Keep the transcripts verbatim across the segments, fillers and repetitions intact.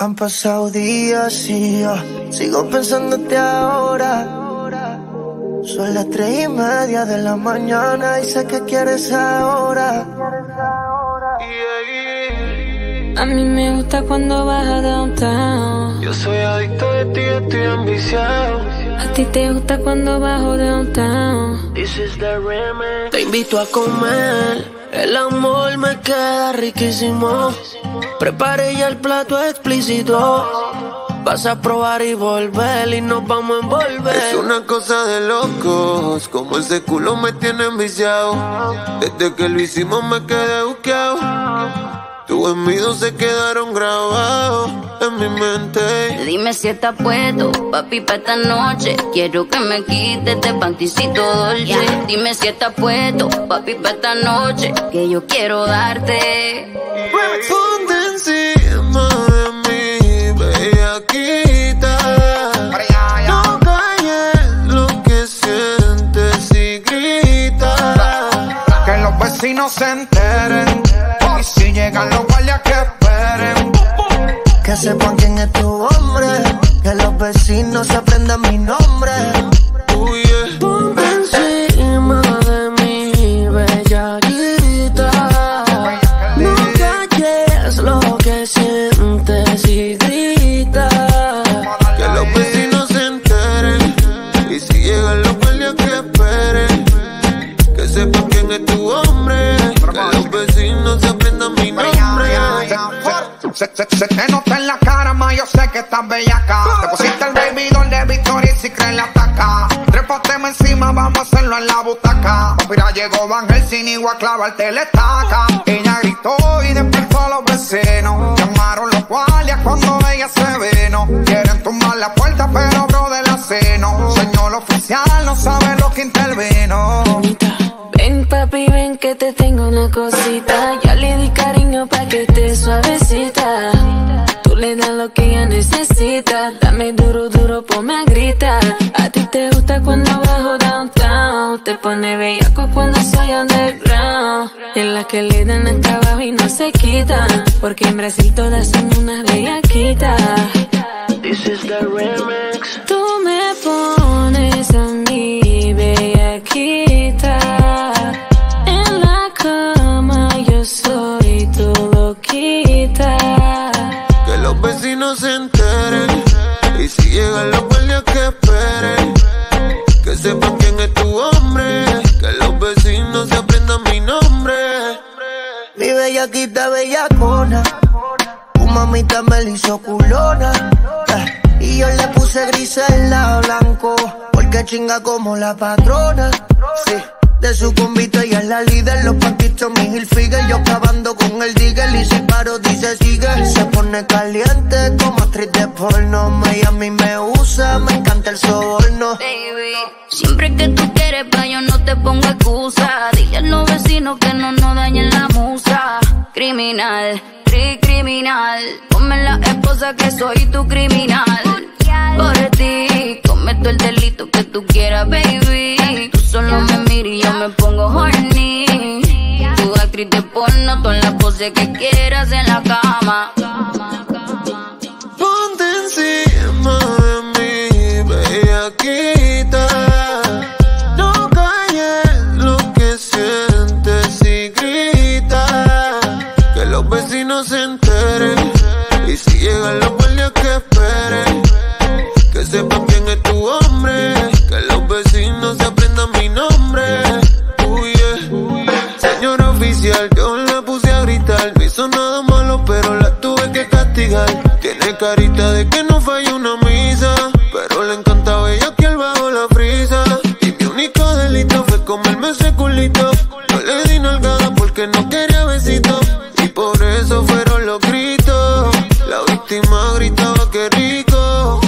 Han pasado días y yo sigo pensándote ahora. Son las tres y media de la mañana y sé que quieres ahora. A mí me gusta cuando vas a downtown. Yo soy adicto de ti, estoy enviciado. A ti te gusta cuando bajo downtown. This is the remix. Te invito a comer, el amor me queda riquísimo. Preparé ya el plato explícito. Vas a probar y volver y nos vamos a envolver. Es una cosa de locos, como ese culo me tiene enviciado. Desde que lo hicimos me quedé buqueado. Tus envidios se quedaron grabados en mi mente. Dime si está puesto, papi, pa' esta noche. Quiero que me quites este panticito dolce. Yeah. Dime si está puesto, papi, pa' esta noche. Que yo quiero darte. Ponte encima de mí, bellaquita. No calles lo que sientes y grita. Que los vecinos se enteren. Si llegan los guardias que esperen. Que sepan quién es tu hombre. Que los vecinos aprendan mi nombre. Uy, yeah. Ponte encima de mí, bellaquita. No calles lo que sientes y grita. Que los vecinos se enteren. Y si llegan los guardias que esperen. Que sepan quién es tu hombre. Que los vecinos se aprendan mi nombre. Se, se, se, se te nota en la cara, ma, yo sé que estás bellaca. Te pusiste el baby doll de Victoria y si crees la ataca. Trépateme encima, vamos a hacerlo en la butaca. Mira, llegó Van Helsing y voy a clavarte la estaca. Ella gritó y despertó a los vecinos. Llamaron los guardias cuando ella se vino. Quieren tumbar la puerta, pero bro del aceno. Señor oficial, no sabe lo que intervino. Ven papi, ven que te tengo una cosita. Ya le di cariño pa' que esté suavecita. Tú le das lo que ella necesita. Dame duro, duro, ponme a gritar. A ti te gusta cuando bajo downtown. Te pone bellaco cuando soy underground. En las que le dan hasta abajo y no se quitan. Porque en Brasil todas son unas bellaquitas. This is the remix. Tú me pones a mí bellaquita. Soy tu loquita. Que los vecinos se enteren. Y si llegan los guardias que esperen. Que sepan quién es tu hombre. Que los vecinos se aprendan mi nombre. Mi bellaquita bellacona. Tu mamita me la hizo culona. Y yo le puse gris al lado blanco. Porque chinga como la patrona. Sí. De su convito ella es la líder, los pantitos mi Hilfiger. Yo acabando con el digger y si paro dice sigue. Se pone caliente como actriz de porno. Miami me usa, me encanta el soborno. Baby, siempre que tú quieres pa' yo no te pongo excusa. Dile a los vecinos que no nos dañen la musa. Criminal, tri criminal. Ponme la esposa que soy tu criminal. Por ti, cometo el delito que tú quieras, baby. Tú solo me miras y yo me pongo horny. Tu actriz de porno, todas las poses que quieras en la cama. Ponte encima de mí, bellaquita. No calles lo que sientes y grita. Que los vecinos se enteren. Y si llegan los guardias que esperen. Que sepan quién es tu hombre. Que los vecinos se aprendan mi nombre. Uy, yeah. Señor oficial, yo la puse a gritar. No hizo nada malo, pero la tuve que castigar. Tiene carita de que no falla una misa. Pero le encantaba ella que al bajo la frisa. Y mi único delito fue comerme ese culito. No le di nalgada porque no quería besito. Y por eso fueron los gritos. La víctima gritaba que rico.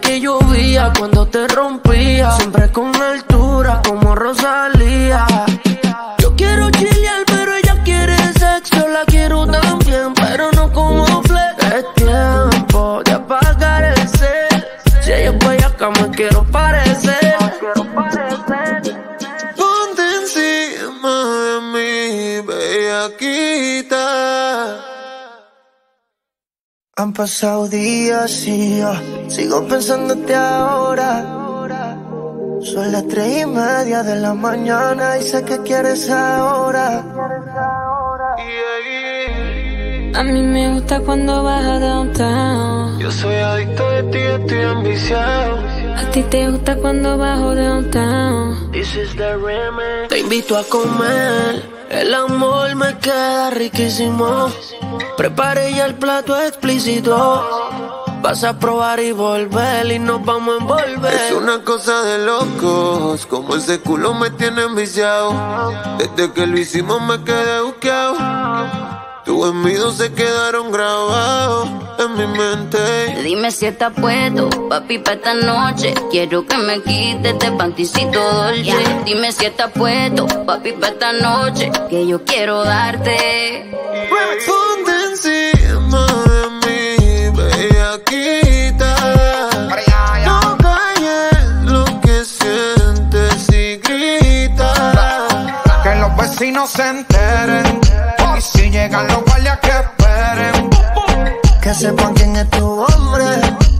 Que llovía cuando te rompía. Siempre con altura como Rosalía. Yo quiero chilear pero ella quiere sexo. La quiero también pero no como flex. Es tiempo de apagar el cel. Si ella es bellaca me quiero parecer. Ponte encima de mí. bellaquita. Han pasado días y yo sigo pensándote ahora. Son las tres y media de la mañana y sé que quieres ahora. A mí me gusta cuando vas a downtown. Yo soy adicto de ti, estoy ambiciado. A ti te gusta cuando bajo downtown. This is the remix. Te invito a comer, el amor me queda riquísimo. Preparé ya el plato explícito. Vas a probar y volver y nos vamos a envolver. Es una cosa de locos, como ese culo me tiene enviciado. Desde que lo hicimos me quedé buqueado. Tus envidios se quedaron grabados en mi mente. Dime si estás puesto, papi, pa' esta noche. Quiero que me quites este panticito dolce, yeah. Dime si estás puesto, papi, pa' esta noche, que yo quiero darte. Ponte encima de mí, bellaquita, no calles lo que sientes y grita. Que los vecinos se enteren, y si llegan los guardias que esperen. Que sepan quién es tu hombre,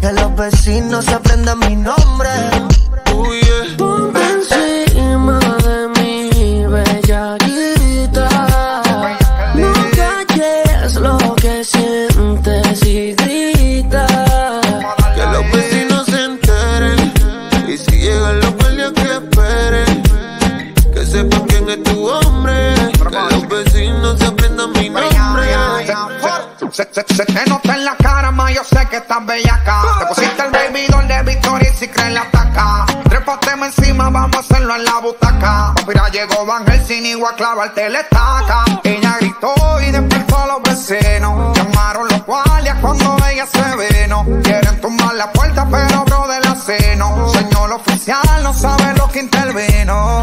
que los vecinos aprendan mi nombre. Uy, yeah. Ponte encima de mí, bellaquita, no calles lo que sientes y grita. Se, se, se te nota en la cara, ma, yo sé que estás bellaca. Te pusiste el baby doll de Victoria y si crees la ataca. Trépateme encima, vamos a hacerlo en la butaca. Mira, llegó Van Helsing y voy a clavarte la estaca. Ella gritó y despertó a los vecinos. Llamaron los guardias cuando ella se vino. Quieren tumbar la puerta, pero bro del aceno. Señor oficial, no sabe lo que intervino.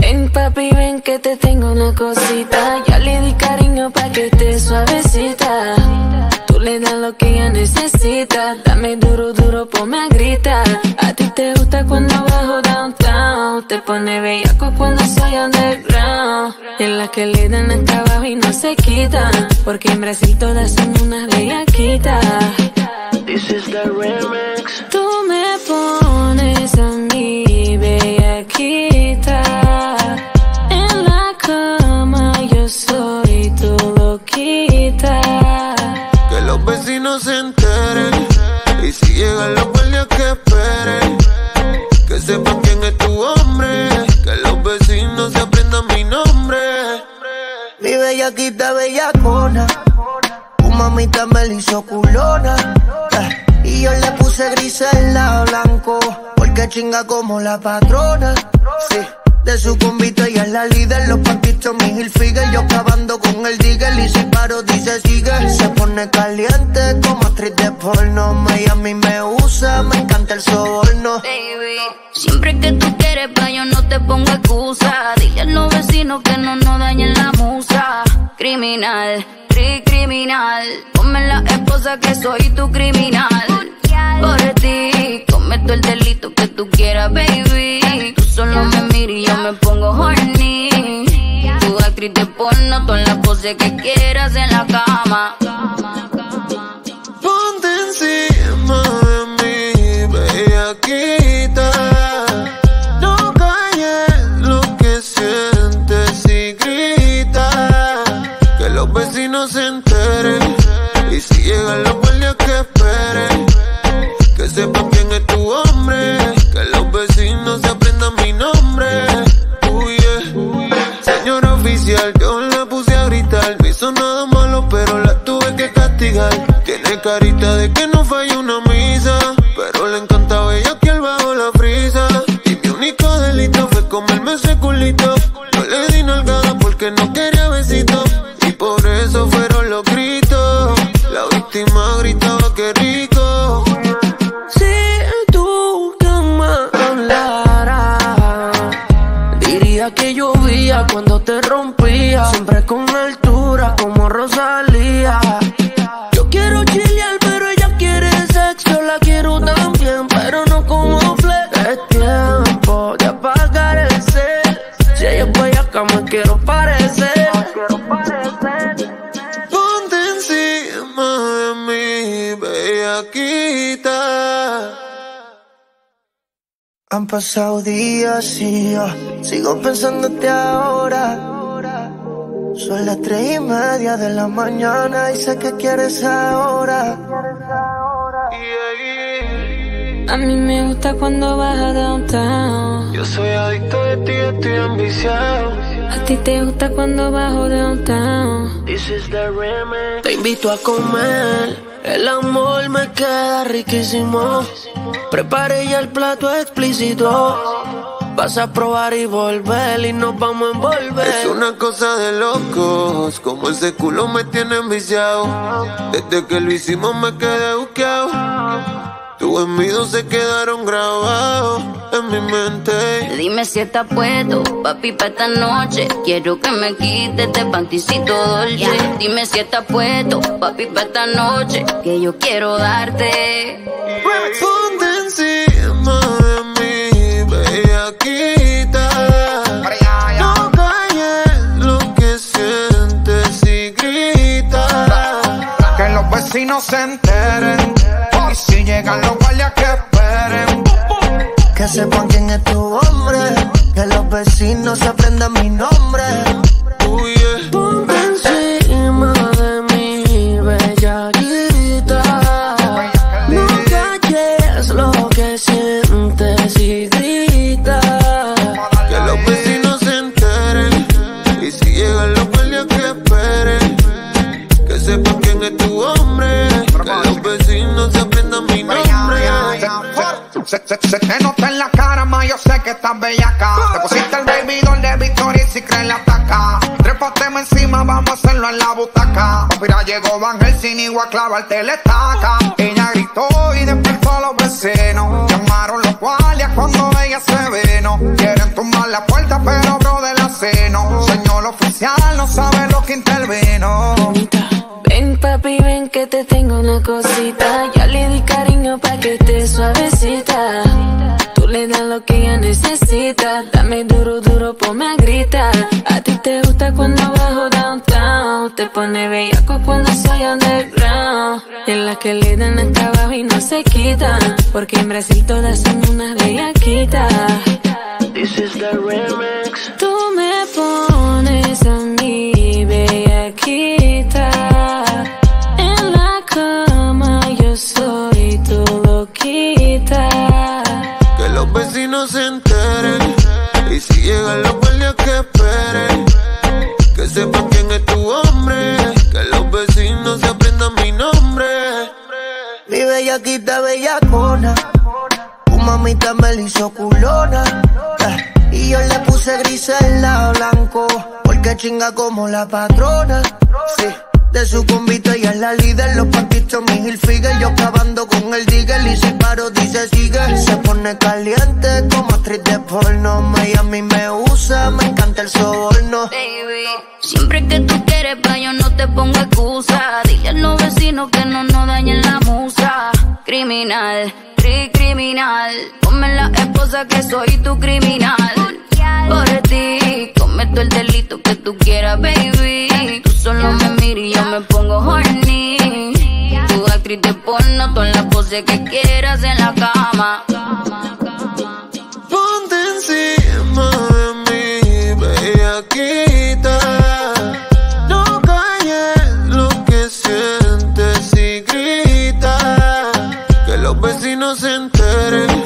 Ven, papi, ven que te tengo una cosita. Ya le di cariño pa' que esté suavecita. Tú le das lo que ella necesita. Dame duro, duro, ponme a gritar. A ti te gusta cuando bajo downtown. Te pone bellaco cuando soy underground. En las que le dan hasta abajo y no se quitan. Porque en Brasil todas son unas bellaquitas. This is the remix. Tú me pones a mí bellaquita. Soy tu loquita. Que los vecinos se enteren, y si llegan los guardias que esperen. Que sepan quién es tu hombre, que los vecinos se aprendan mi nombre. Mi bellaquita bellacona, tu mamita me la hizo culona, eh, y yo le puse grisela o blanco, porque chinga como la patrona, sí. De su convite ella es la líder, los paquitos mi Hilfiger. Yo acabando con el digger y si paro dice sigue. Se pone caliente como actriz de porno. Miami me usa, me encanta el soborno. Baby, siempre que tú quieres pa' yo no te pongo excusa. Dile a los vecinos que no nos dañen la musa. Criminal, tri criminal, ponme la esposa que soy tu criminal. Por ti, cometo el delito que tú quieras, baby. Tú solo me miras y yo me pongo horny. Tu actriz de porno, todas las poses que quieras en la cama. Ponte encima de mí, bellaquita. No calles lo que sientes y grita. Que los vecinos se enteren, y si llegan los guardias que esperen. Que sepa quién es tu hombre, que los vecinos se aprendan mi nombre. Uy, yeah. Señor oficial, yo la puse a gritar. No hizo nada malo, pero la tuve que castigar. Tiene carita de que no falla una misa, pero le encantaba ella que al bajo la frisa. Y mi único delito fue comerme ese culito. No le di nalgada porque no quería besito, y por eso fueron los gritos. La víctima gritaba que rico. Que llovía cuando te rompía, siempre con altura como Rosalía. Yo quiero chilear pero ella quiere sexo, la quiero también pero no como flex. Es tiempo de apagar el cel, si ella es bellaca me quiero parecer. quiero parecer. Ponte encima de mí, bellaquita. Han pasado días y yo sigo pensándote ahora. Son las tres y media de la mañana y sé que quieres ahora. A mí me gusta cuando vas a downtown. Yo soy adicto de ti, estoy ambiciado. A ti te gusta cuando bajo downtown. This is the remix. Te invito a comer, el amor me queda riquísimo. Preparé ya el plato explícito. Vas a probar y volver y nos vamos a envolver. Es una cosa de locos, como ese culo me tiene enviciado. Desde que lo hicimos me quedé buscado. Tus envidios se quedaron grabados en mi mente. Dime si estás puesto, papi, pa' esta noche. Quiero que me quites este panticito dolce. Yeah. Dime si estás puesto, papi, pa' esta noche. Que yo quiero darte. Ponte encima de mí. Bellaquita, no calles lo que sientes y grita. Que los vecinos se enteren, y si llegan los guardias que esperen. Que sepan quién es tu hombre, que los vecinos se aprendan mi nombre. Uy, yeah. Ponte encima de mí, bellaquita. No calles lo que sientes y grita. Se, se, se te nota en la cara, ma, yo sé que estás bellaca. Te pusiste el baby doll de Victoria y si crees la ataca. Trépateme encima, vamos a hacerlo en la butaca. Mira, llegó Van Helsing y voy a clavarte la estaca. Ella gritó y despertó a los vecinos. Llamaron los guardias cuando ella se vino. Quieren tumbar la puerta, pero bro de la seno. Señor oficial, no sabe lo que intervino. Ven, papi, ven que te tengo una cosita. Ya le di cariño pa' que esté suavecita. Tú le das lo que ella necesita. Dame duro, duro, ponme a gritar. A ti te gusta cuando bajo downtown. Te pone bellaco cuando soy underground. En las que le dan hasta abajo y no se quitan. Porque en Brasil todas son unas bellaquitas. This is the remix. Tú me pones a mí bellaquita. Se enteren, y si llegan los guardias que esperen, que sepan quién es tu hombre, que los vecinos se aprendan mi nombre. Mi bellaquita bellacona, tu mamita me la hizo culona, eh, y yo le puse grisela blanco, porque chinga como la patrona, sí. De su convite ella es la líder, los pantitos mi Hilfiger, yo clavando con el digger y si paro dice sigue. Se pone caliente como actriz de porno, Miami me usa, me encanta el soborno. Baby, siempre que tú quieres pa' yo no te pongo excusa. Dile a los vecinos que no nos dañen la musa. Criminal, tri criminal, ponme la esposa que soy tu criminal. Por ti, cometo el delito que tú quieras, baby. Tú solo me miras y yo me pongo horny. Tu actriz de porno, todas las poses que quieras en la cama. Ponte encima de mí, bellaquita. No calles lo que sientes y grita. Que los vecinos se enteren,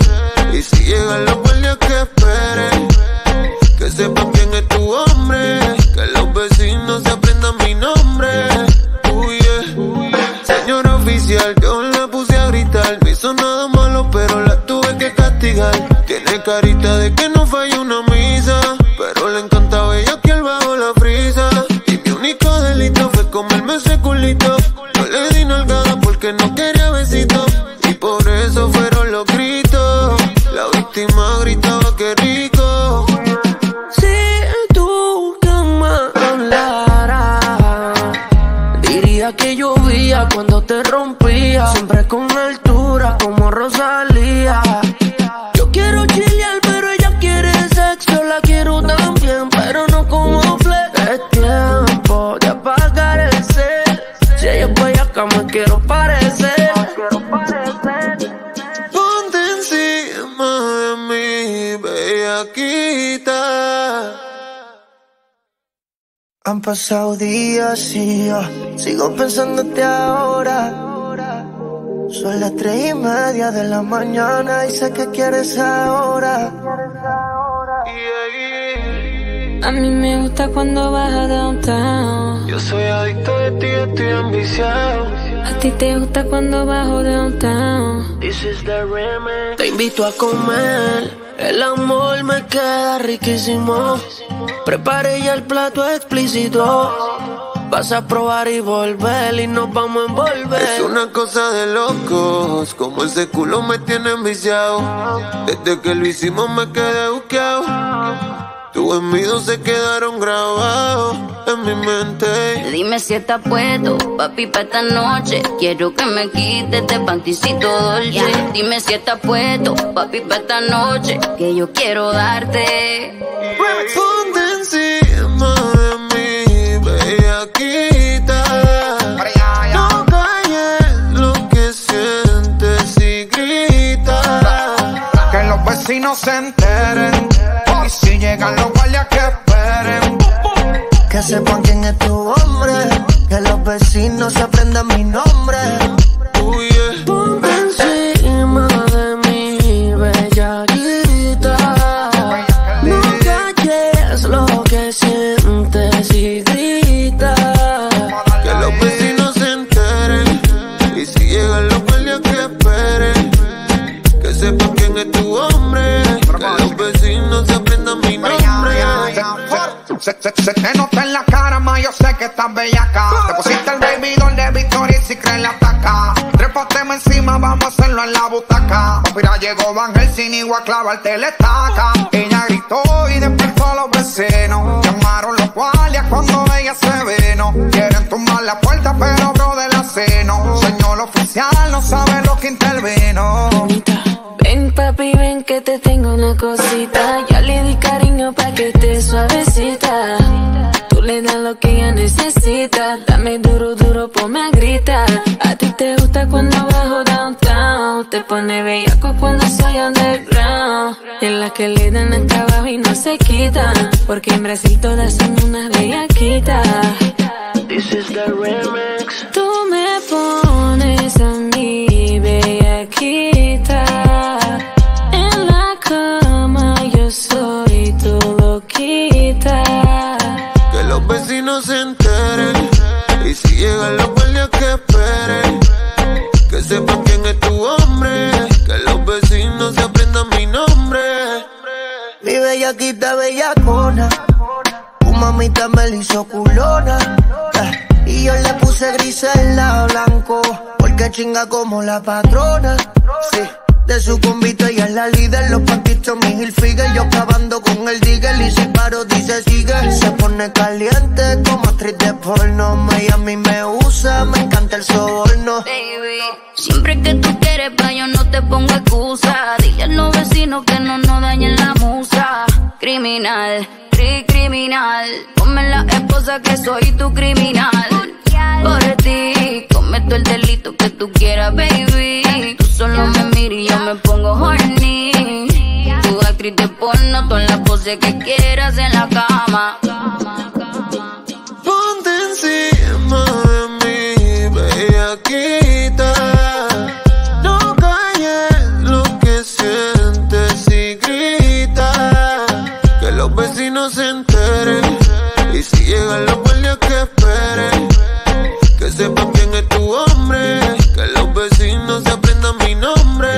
y si llegan los guardias que esperen. Que sepan quién es tu hombre, que los vecinos se aprendan mi nombre. Uy, yeah. Uy, yeah. Señor oficial, yo la puse a gritar. No hizo nada malo, pero la tuve que castigar. Tiene carita de que no falló una misa, pero le encantaba ella que al bajo la frisa. Y mi único delito fue comerme ese culito. No le di nalgada porque no quería besito, y por eso fueron los gritos. La víctima gritaba que rico. Que llovía cuando te rompía, siempre con altura como Rosalía. Yo quiero chilear pero ella quiere sexo, la quiero también pero no como flex. Es tiempo quiero parecer. Ponte encima de mí, bellaquita. Han pasado días y yo sigo pensándote ahora. Son las tres y media de la mañana y sé que quieres ahora. A mí me gusta cuando vas a downtown. Yo soy adicto de ti, estoy ambiciado. A ti te gusta cuando bajo downtown. This is the remix. Te invito a comer, el amor me queda riquísimo. Preparé ya el plato explícito. Vas a probar y volver y nos vamos a envolver. Es una cosa de locos, como ese culo me tiene enviciado. Desde que lo hicimos me quedé buscado. Tus envidios se quedaron grabados en mi mente. Dime si estás puesto, papi, pa' esta noche. Quiero que me quites este panticito dolce. Yeah. Dime si estás puesto, papi, pa' esta noche. Que yo quiero darte. Ponte encima de mí. No calles lo que sientes y grita. Que los vecinos se enteren. Y si llegan los guardias que esperen. Que sepan quién es tu hombre. Que los vecinos se aprendan mi nombre. Uy, yeah. Ponte encima de mí, bellaquita. No calles lo que sientes y grita. Se, se, se te nota en la cara, ma, yo sé que estás bellaca. Te pusiste el baby doll de Victoria y si crees la taca. Trépateme encima, vamos a hacerlo en la butaca. Mira, llegó Van Helsing y voy a clavarte la estaca. Ella gritó y despertó a los vecinos. Llamaron los guardias cuando ella se vino. Quieren tumbar la puerta, pero bro del aceno. Señor oficial, no sabe lo que intervino. Ven, papi, ven que te tengo una cosita. Ya le di cariño pa' que esté suavecita. Tú le das lo que ella necesita. Dame duro, duro, ponme a gritar. A ti te gusta cuando bajo downtown. Te pone bellaco cuando soy underground. En las que le dan hasta abajo y no se quitan. Porque en Brasil todas son unas bellaquitas. This is the remix. Tú me pones a mí bellaquita. Soy tu loquita. Que los vecinos se enteren. Y si llegan los guardias que esperen. Que sepan quién es tu hombre. Que los vecinos se aprendan mi nombre. Mi bellaquita bellacona. Tu mamita me la hizo culona. eh, Y yo le puse gris al lado blanco. Porque chinga como la patrona. Sí. De su convite ella es la líder. Los paquitos, mi Hilfiger. Yo acabando con el digger. Y si paro dice sigue. Se pone caliente como actriz de porno. Miami me usa, me encanta el soborno. Baby, siempre que tú quieres pa' yo no te pongo excusa. Dile a los vecinos que no nos dañen la musa. Criminal, tri criminal. Ponme la esposa que soy tu criminal. Por ti, cometo el delito que tú quieras, baby. Tú solo me miras y yo me pongo horny. Tú actriz de porno, tú en la pose que quieras en la cama. Ponte encima de mí, bellaquita. No calles lo que sientes y grita. Que los vecinos se enteren. Y si llegan los guardias que esperen. Que sepan quién es tu hombre. Que los vecinos se aprendan mi nombre.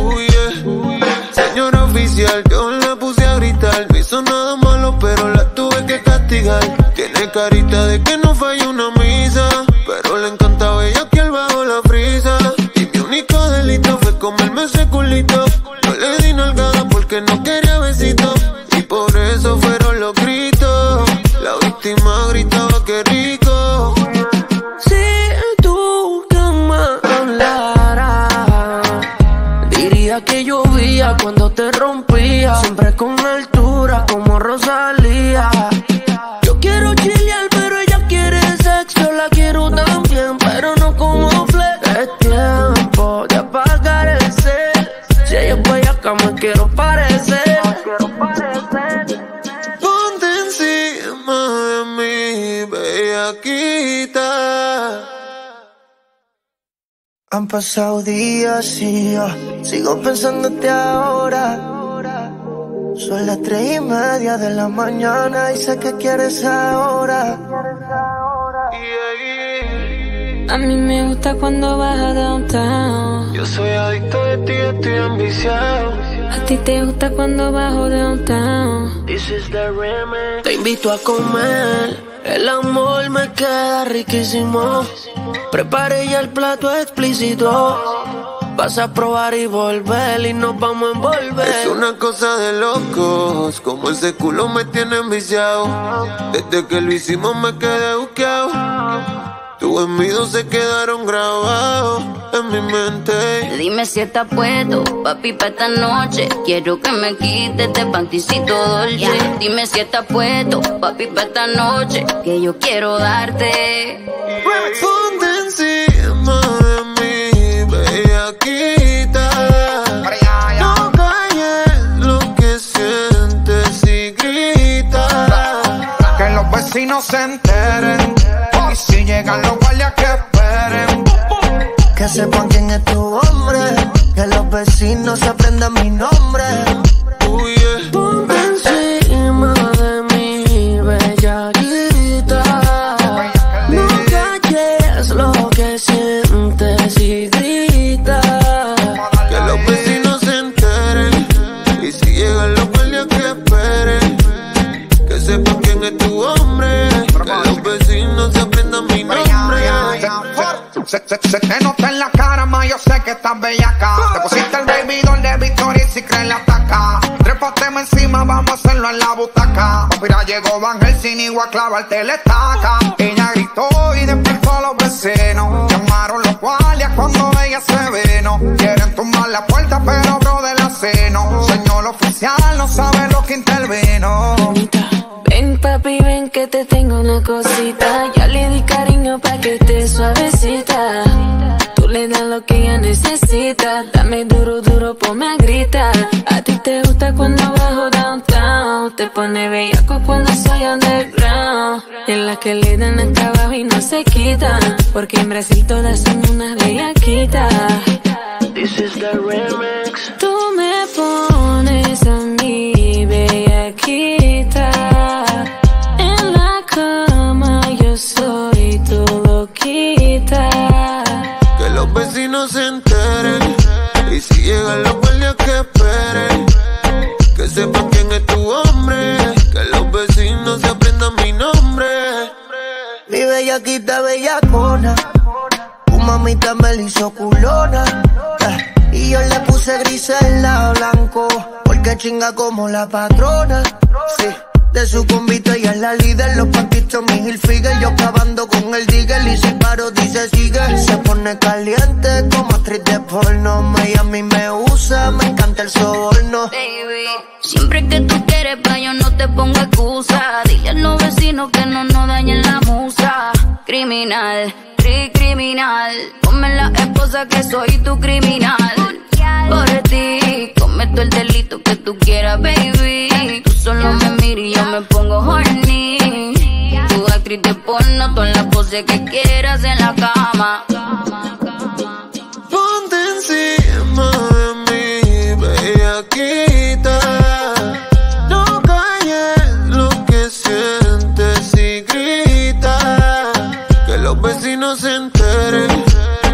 Uy, yeah. Uy, yeah. Señor oficial, yo la puse a gritar. No hizo nada malo, pero la tuve que castigar. Tiene carita de que no falló una misa. Pero le encantaba ella que al bajo la frisa. Y mi único delito fue comerme ese culito. No le di nalgada porque no quería besito. Y por eso fueron los gritos. La víctima gritaba que rico. Que llovía cuando te rompía. Siempre con altura como Rosalía. Yo quiero chilear pero ella quiere sexo. La quiero también pero no como Han pasado días y yo sigo pensándote ahora. Son las tres y media de la mañana y sé que quieres ahora. A mí me gusta cuando vas a downtown. Yo soy adicto de ti, estoy ambiciado. A ti te gusta cuando bajo downtown. This is the remix. Te invito a comer, el amor me queda riquísimo. Preparé ya el plato explícito. Vas a probar y volver y nos vamos a envolver. Es una cosa de locos, como ese culo me tiene enviciado. Desde que lo hicimos me quedé buqueado. Tus envidios se quedaron grabados en mi mente. Dime si estás puesto, papi, pa' esta noche. Quiero que me quites este pantisito dolce. Yeah. Dime si estás puesto, papi, pa' esta noche. Que yo quiero darte. Ponte encima de mí, bellaquita. No calles lo que sientes y grita. Que los vecinos se enteren. Y si llegan los guardias que esperen. Que sepan quién es tu hombre. Que los vecinos se aprendan mi nombre. Uy, yeah. Ponte encima de mí, bellaquita. No calles lo que sientes y grita. Que los vecinos se enteren. Y si llegan los guardias que esperen. Que sepan quién es tu hombre. Que los vecinos se aprendan mi nombre. Se, se, se te nota en la cara, ma yo sé que estás bellaca. Te pusiste el baby doll de Victoria y si crees la taca. Trépateme encima, vamos a hacerlo en la butaca. Mira, llegó Van Helsing y voy a clavarte la estaca. Ella gritó y despertó a los vecinos. Llamaron los guardias cuando ella se vino. Quieren tumbar la puerta, pero bro del aceno. Señor oficial, no sabe lo que intervino. Ven papi, ven que te tengo una cosita. Ya le di cariño pa' que esté suavecita. Tú le das lo que ella necesita. Dame duro, duro, ponme a gritar. A ti te gusta cuando bajo downtown. Te pone bellaco cuando soy underground. En las que le dan hasta abajo y no se quitan. Porque en Brasil todas son unas bellaquitas. This is the remix. Tú me pones a mí bellaquita. Se enteren, y si llegan los guardias que esperen, que sepan quién es tu hombre, que los vecinos se aprendan mi nombre. Mi bellaquita bellacona, tu mamita me la hizo culona, eh, y yo le puse grisela blanco, porque chinga como la patrona, sí. De su convite ella es la líder, los pantitos mi Hilfiger, yo clavando con el digger y si paro dice sigue. Se pone caliente como actriz de porno, Miami me usa, me encanta el soborno. Baby, siempre que tú quieres pa' yo no te pongo excusa. Dile a los vecinos que no nos dañen la musa. Criminal, criminal, ponme la esposa que soy tu criminal. Por ti, cometo el delito que tú quieras, baby. Tú solo me miras y yo me pongo horny. Tu actriz de porno, todas las poses que quieras en la cama. Ponte encima de mí, bellaquita. No calles lo que sientes y grita. Que los vecinos se enteren.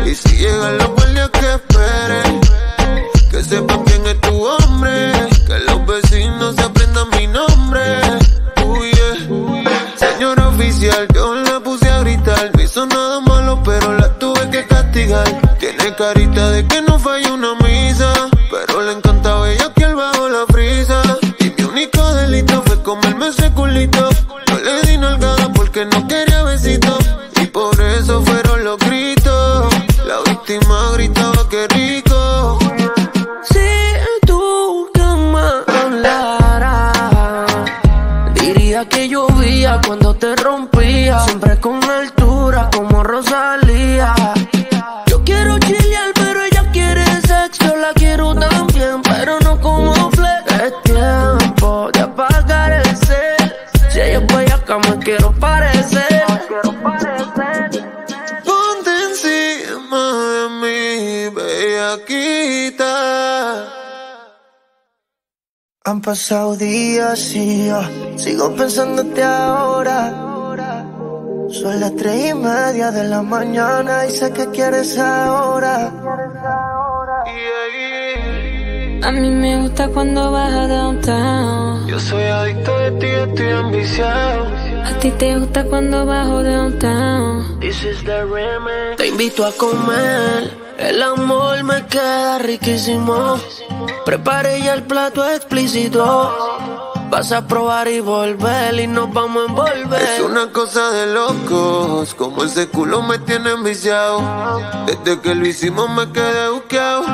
Y si llegan los guardias que esperen. Que sepan quién es tu hombre, que los vecinos se aprendan mi nombre. Uy, yeah. Señor oficial, yo la puse a gritar. No hizo nada malo, pero la tuve que castigar. Tiene carita de que no falló una misa, pero le encantaba ella que al bajo la frisa. Y mi único delito fue comerme ese culito. No le di nalgada porque no quería besito, y por eso fueron los gritos. La víctima gritaba que rico. Que llovía cuando te rompía, siempre con altura como Rosalía. Yo quiero chilear, pero ella quiere sexo. La quiero también, pero no como flex. Es tiempo de apagar el cel. Si ella es bellaca, me quiero parecer. Ponte encima de mí. pasado días y yo sigo pensándote ahora. Son las tres y media de la mañana y sé que quieres ahora. A mí me gusta cuando vas a downtown. Yo soy adicto de ti, estoy ambiciado. A ti te gusta cuando bajo downtown. This is the remix. Te invito a comer, el amor me queda riquísimo. Preparé ya el plato explícito. Vas a probar y volver y nos vamos a envolver. Es una cosa de locos, como ese culo me tiene enviciado. Desde que lo hicimos me quedé buqueado.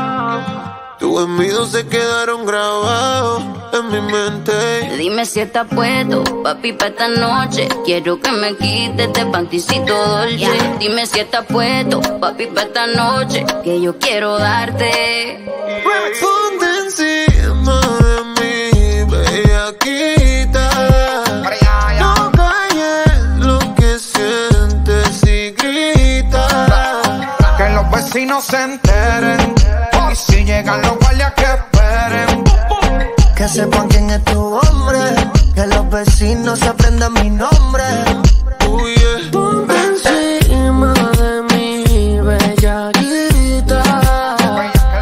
Tus envidios se quedaron grabados en mi mente. Dime si estás puesto, papi, pa' esta noche. Quiero que me quites este panticito dolce, yeah. Dime si estás puesto, papi, pa' esta noche, que yo quiero darte. Ponte encima de mí, bellaquita. No calles lo que sientes y grita. Que los vecinos se enteren, y si llegan los guardias que esperen. Que sepan quién es tu hombre, que los vecinos se aprendan mi nombre. Oh, yeah. Ponte encima de mí, bellaquita.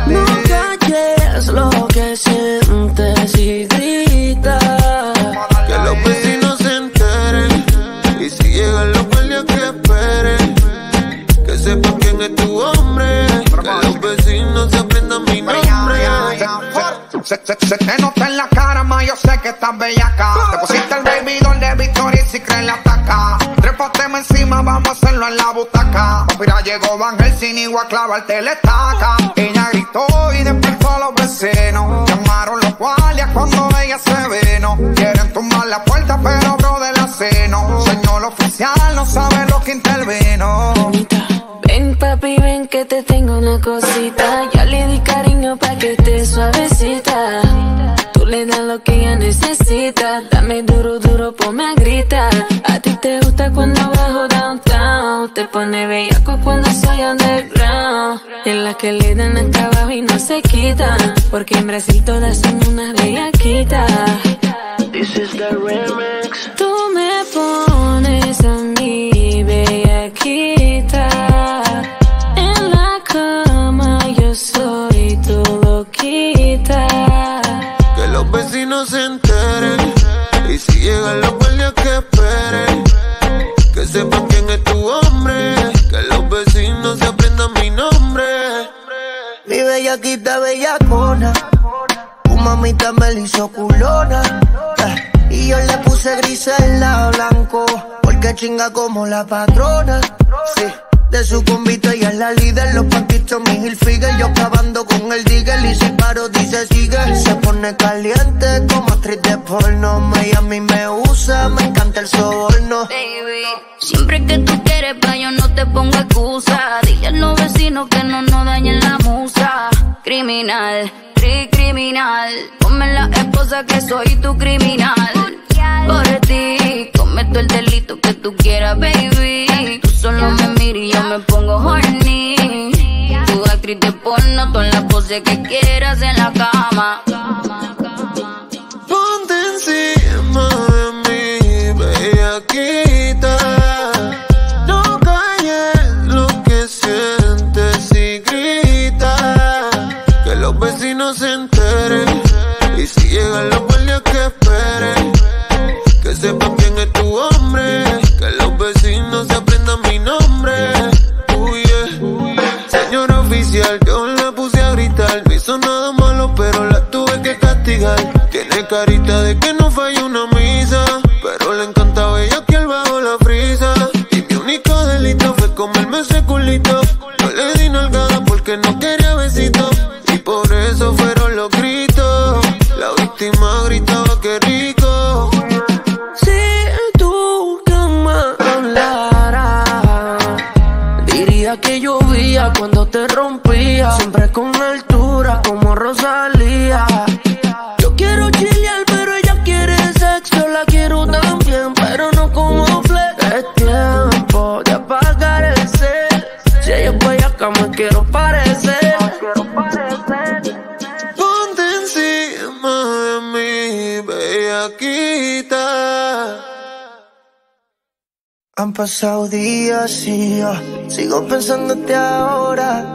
No calles lo que sientes y grita. Que los vecinos se enteren, y si llegan los guardias que esperen. Que sepan quién es tu hombre, que los vecinos se aprendan mi nombre. Se, se, se te nota en la cara, ma, yo sé que estás bellaca. Te pusiste el baby doll de Victoria y si crees la ataca. Trépateme encima, vamos a hacerlo en la butaca. Mira, llegó Van Helsing y a clavarte la estaca. Ella gritó y despertó a los vecinos. Llamaron los guardias cuando ella se vino. Quieren tumbar la puerta, pero bro del aceno. Señor oficial, no sabe lo que intervino. Ven, papi, ven que te tengo una cosita. Ya le di cariño pa' que esté suavecita. Tú le das lo que ella necesita. Dame duro, duro, ponme a gritar. A ti te gusta cuando bajo downtown. Te pone bellaco cuando soy underground. En las que le dan acá abajo y no se quitan, porque en Brasil todas son unas bellaquitas. This is the remix. Tú me pones a mí bellaquita. Soy tu loquita. Que los vecinos se enteren, y si llegan los guardias que esperen. Que sepan quién es tu hombre, que los vecinos se aprendan mi nombre. Mi bellaquita bellacona, tu mamita me la hizo culona, eh, y yo le puse grisela blanco, porque chinga como la patrona, sí. De su convite ella es la líder, los panquitos mi Hilfiger, yo acabando con el digger, y si paro dice sigue. Se pone caliente como actriz de porno, Miami me usa, me encanta el soborno. Baby, siempre que tú quieres pa' yo no te pongo excusa, dile a los vecinos que no nos dañen la musa. Criminal, tri criminal, ponme la esposa que soy tu criminal. Por ti cometo el delito que tú quieras, baby. Tú solo me miras y yo me pongo horny. Tu actriz de porno, todas las poses que quieras en la cama. Ponte encima de mí, bellaquita. No calles lo que sientes y grita. Que los vecinos se enteren, y si llegan los guardias que esperen. Que sepan quién es tu hombre, que los vecinos se aprendan mi nombre. Uy, yeah. Señor oficial, yo la puse a gritar. No hizo nada malo, pero la tuve que castigar. Tiene carita de que no falla una misa, pero le encantaba ella que al bajo la frisa. Y mi único delito fue comerme ese culito. No le di nalgada porque no quería besito, y por eso fueron los gritos. La víctima gritaba que rico. Que llovía cuando te rompía, siempre con altura como Rosalía. Yo quiero chilear, pero ella quiere sexo. Yo la quiero también, pero no como flex. Es tiempo de apagar el cel. Si ella es bellaca, me quiero parecer. Ponte encima de mí. Han pasado días y yo sigo pensándote ahora.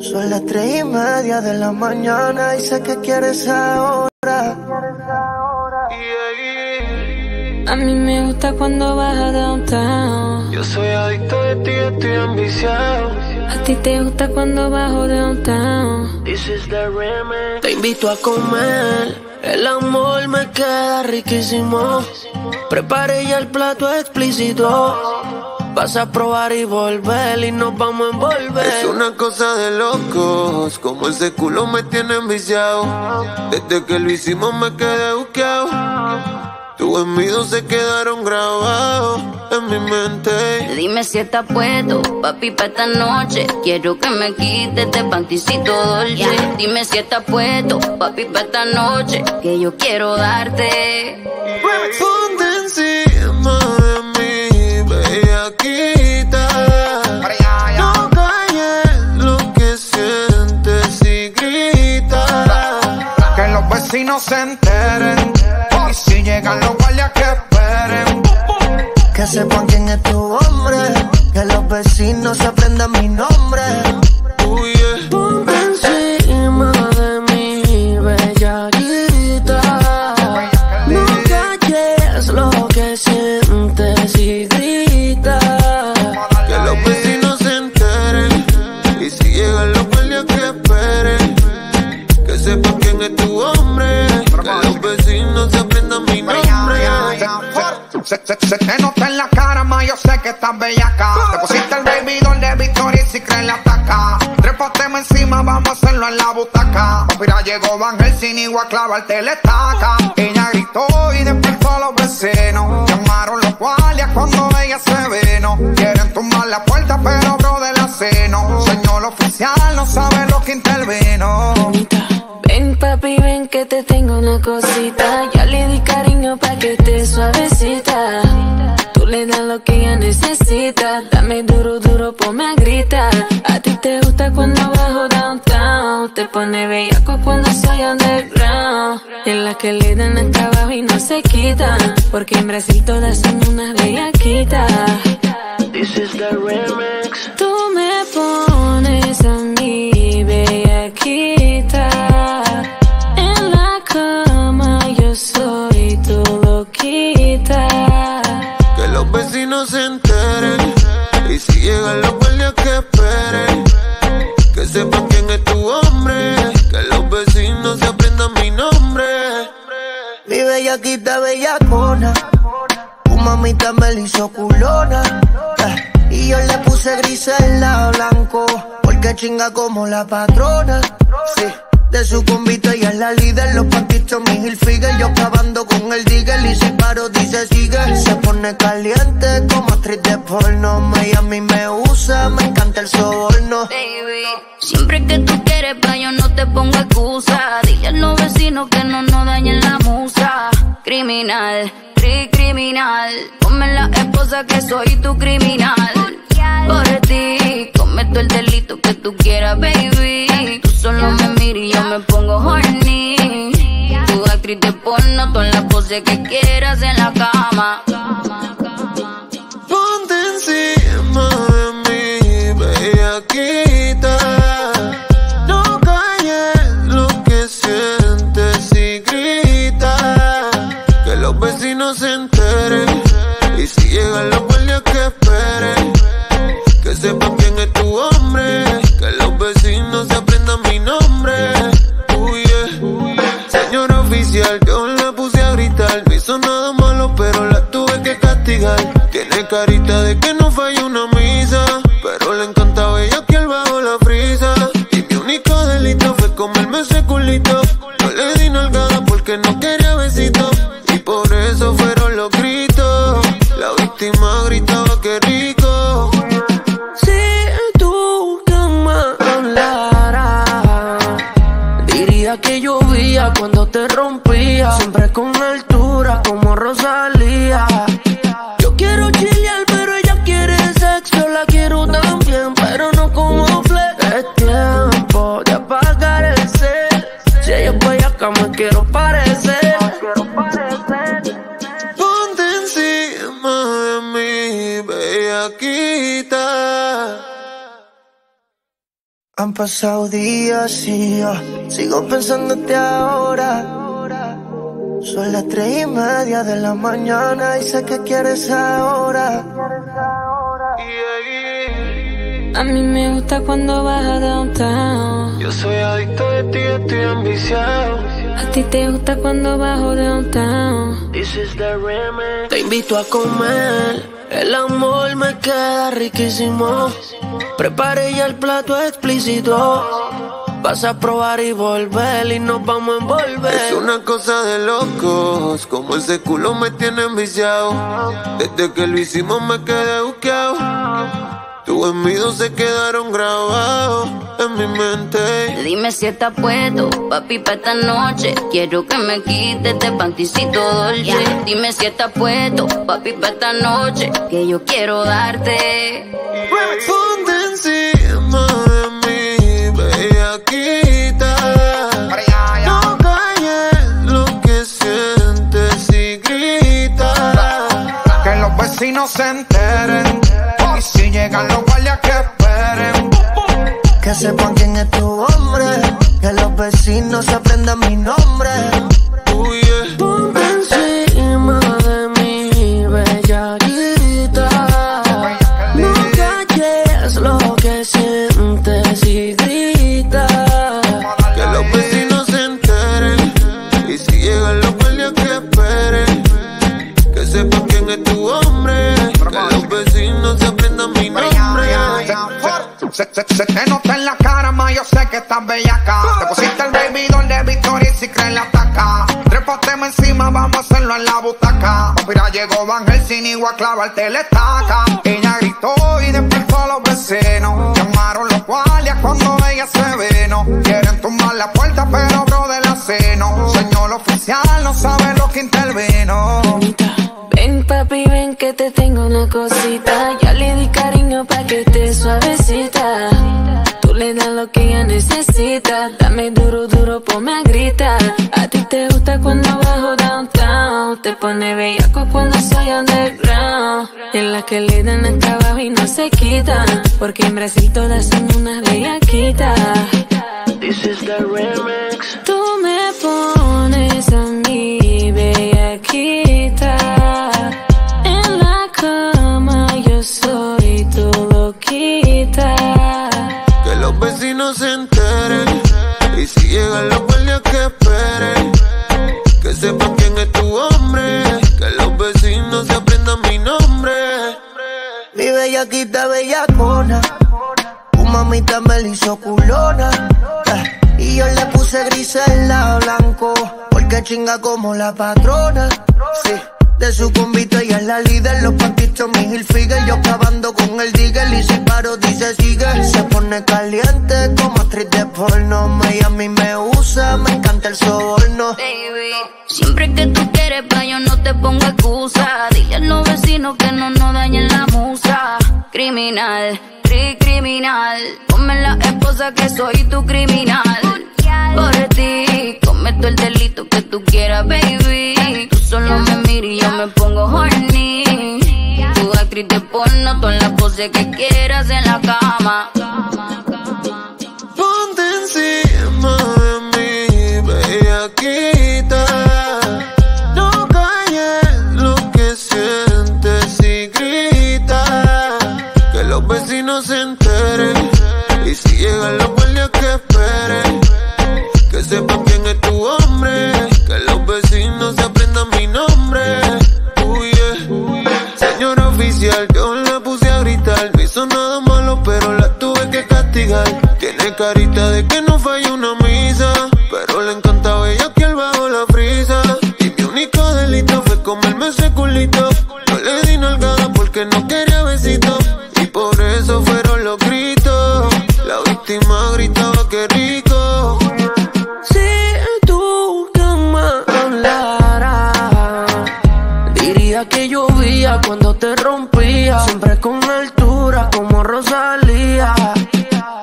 Son las tres y media de la mañana y sé que quieres ahora. A mí me gusta cuando vas a downtown. Yo soy adicto de ti, estoy ambiciado. A ti te gusta cuando bajo downtown. This is the remix. Te invito a comer. El amor me queda riquísimo. Preparé ya el plato explícito. Vas a probar y volver y nos vamos a envolver. Es una cosa de locos, como ese culo me tiene enviciado. Desde que lo hicimos me quedé buqueado. Tus envidios se quedaron grabados en mi mente. Dime si estás puesto, papi, pa' esta noche. Quiero que me quites este pantisito dolce. Yeah. Dime si estás puesto, papi, pa' esta noche. Que yo quiero darte. Ponte encima de mí, bellaquita. No calles lo que sientes y grita. Que los vecinos se enteren. Y si llegan los guardias que esperen. Que sepan quién es tu hombre. Que los vecinos se aprendan mi nombre. Uy, yeah. Ponte encima de mí, bellaquita. No calles lo que sientes y grita. Que los vecinos se enteren. Y si llegan los guardias que esperen. Que sepan quién es tu hombre. Que los vecinos se aprendan mi nombre. Se, se, se te nota en la cara, ma yo sé que estás bellaca. Te pusiste el baby doll de Victoria y si crees la taca. Trépateme encima, vamos a hacerlo en la butaca. Mira, llegó Van Helsing y voy a clavarte la estaca. Ella gritó y despertó a los vecinos. Llamaron los guardias cuando ella se vino. Quieren tumbar la puerta, pero bro del aceno. Señor oficial, no sabe lo que intervino. Ven papi, ven que te tengo una cosita. Ya le di cariño pa' que esté suavecita. Tú le das lo que ella necesita. Dame duro, duro, ponme a gritar. A ti te gusta cuando bajo downtown. Te pone bellaco cuando soy underground. En las que le dan hasta abajo y no se quitan. Porque en Brasil todas son unas bellaquitas. This is the remix. Tú me pones a mí bellaquita. Soy tu loquita. Que los vecinos se enteren. Y si llegan los guardias que esperen. Que sepan quién es tu hombre. Que los vecinos se aprendan mi nombre. Mi bellaquita bellacona. Tu mamita me la hizo culona. eh, Y yo le puse grisela blanco. Porque chinga como la patrona. Sí. De su convite ella es la líder, los pantitos mi Hilfiger. Yo clavando con el digger y si paro dice sigue. Se pone caliente como actriz de porno. Miami me usa, me encanta el soborno. Baby, siempre que tú quieres pa' yo no te pongo excusa. Dile a los vecinos que no nos dañen la musa. Criminal, tri criminal. Ponme la esposa que soy tu criminal. Por ti, cometo el delito que tú quieras, baby. Tú solo me miras y yo me pongo horny. Tu actriz de porno, todas las poses que quieras en la cama. Ponte encima de mí, bellaquita. No calles lo que sientes y grita. Que los vecinos se enteren. Y si llegan los guardias que esperen. Que sepan quién es tu hombre. Que los vecinos se aprendan mi nombre. Uy, yeah. Uy, yeah. Señor oficial, yo la puse a gritar. No hizo nada malo, pero la tuve que castigar. Tiene carita de que no falló una misa. Pero le encantaba ella que al bajo la frisa. Y mi único delito fue comerme ese culito. No le di nalgada porque no quería besito. Y por eso fueron los gritos. La víctima gritaba que rico. Que llovía cuando te rompía. Siempre con altura como Rosalía. Yo quiero chilear pero ella quiere sexo. La quiero también pero no como flex. Es tiempo de apagar el cel. Si ella es bellaca me quiero parecer. Ponte encima de mí. la quita. Han pasado días y yo sigo pensándote ahora. Son las tres y media de la mañana y sé que quieres ahora. A mí me gusta cuando vas a downtown. Yo soy adicto de ti, estoy ambiciado. A ti te gusta cuando bajo downtown. This is the remix. Te invito a comer, el amor me queda riquísimo. Preparé ya el plato explícito. Vas a probar y volver y nos vamos a envolver. Es una cosa de locos, como ese culo me tiene enviciado. Desde que lo hicimos me quedé buqueado. Tus envidios se quedaron grabados en mi mente. Dime si estás puesto, papi, pa' esta noche. Quiero que me quites este panticito dolce, yeah. Dime si estás puesto, papi, pa' esta noche, que yo quiero darte. Ponte encima de mí, quita, no calles lo que sientes y grita. Que los vecinos se enteren, y si llegan los guardias que esperen. Que sepan quién es tu hombre, que los vecinos se aprendan mi nombre. Uy, yeah. Ponte encima de mí, bella quita. No calles lo que sientes y grita. Se, se, se te nota en la cara, ma, yo sé que estás bellaca. Te pusiste el baby doll de Victoria y si crees la ataca. Trépateme encima, vamos a hacerlo en la butaca. Mira, llegó Van Helsing y a clavarte la estaca. Ella gritó y despertó a los vecinos. Llamaron los guardias cuando ella se vino. Quieren tumbar la puerta, pero bro del aceno. Señor oficial, no sabe lo que intervino. Ven, papi, ven que te tengo una cosita. Ya le di cariño pa' que esté suavecita. Tú le das lo que ella necesita. Dame duro, duro, ponme a gritar. A ti te gusta cuando bajo downtown. Te pone bellaco cuando soy underground. En las que le dan hasta abajo y no se quitan. Porque en Brasil todas son unas bellaquitas. This is the remix. Tú me pones a mí bellaquita. Soy tu loquita. Que los vecinos se enteren, y si llegan los guardias que esperen. Que sepan quién es tu hombre, que los vecinos se aprendan mi nombre. Mi bellaquita bellacona, tu mamita me la hizo culona, eh, y yo le puse grisela blanco, porque chinga como la patrona, sí. De su convite y es la líder, los pantitos mi Hilfiger. Yo acabando con el digger y se paro, dice sigue. Se pone caliente como actriz de porno. Miami me usa, me encanta el soborno. Baby, siempre que tú quieres pa' yo no te pongo excusa. Dile a los vecinos que no nos dañen la musa. Criminal, cri criminal. Ponme la esposa que soy tu criminal. Por ti, cometo el delito que tú quieras, baby. Tú solo me miras y yo me pongo horny. Tu actriz de porno, todas las poses que quieras en la cama. Ponte encima de mí, bellaquita. No calles lo que sientes y grita. Que los vecinos se enteren, y si llegan los guardias que esperen. Que sepan quién es tu hombre, que los vecinos se aprendan mi nombre. Uy, yeah. Señor oficial, yo la puse a gritar. No hizo nada malo, pero la tuve que castigar. Tiene carita de que no falla una misa, pero le encantaba ella que al bajo la frisa. Y mi único delito fue comerme ese culito. No le di nalgada porque no quería besito, y por eso fueron los gritos. La víctima gritaba que rico. Que llovía cuando te rompía, siempre con altura como Rosalía.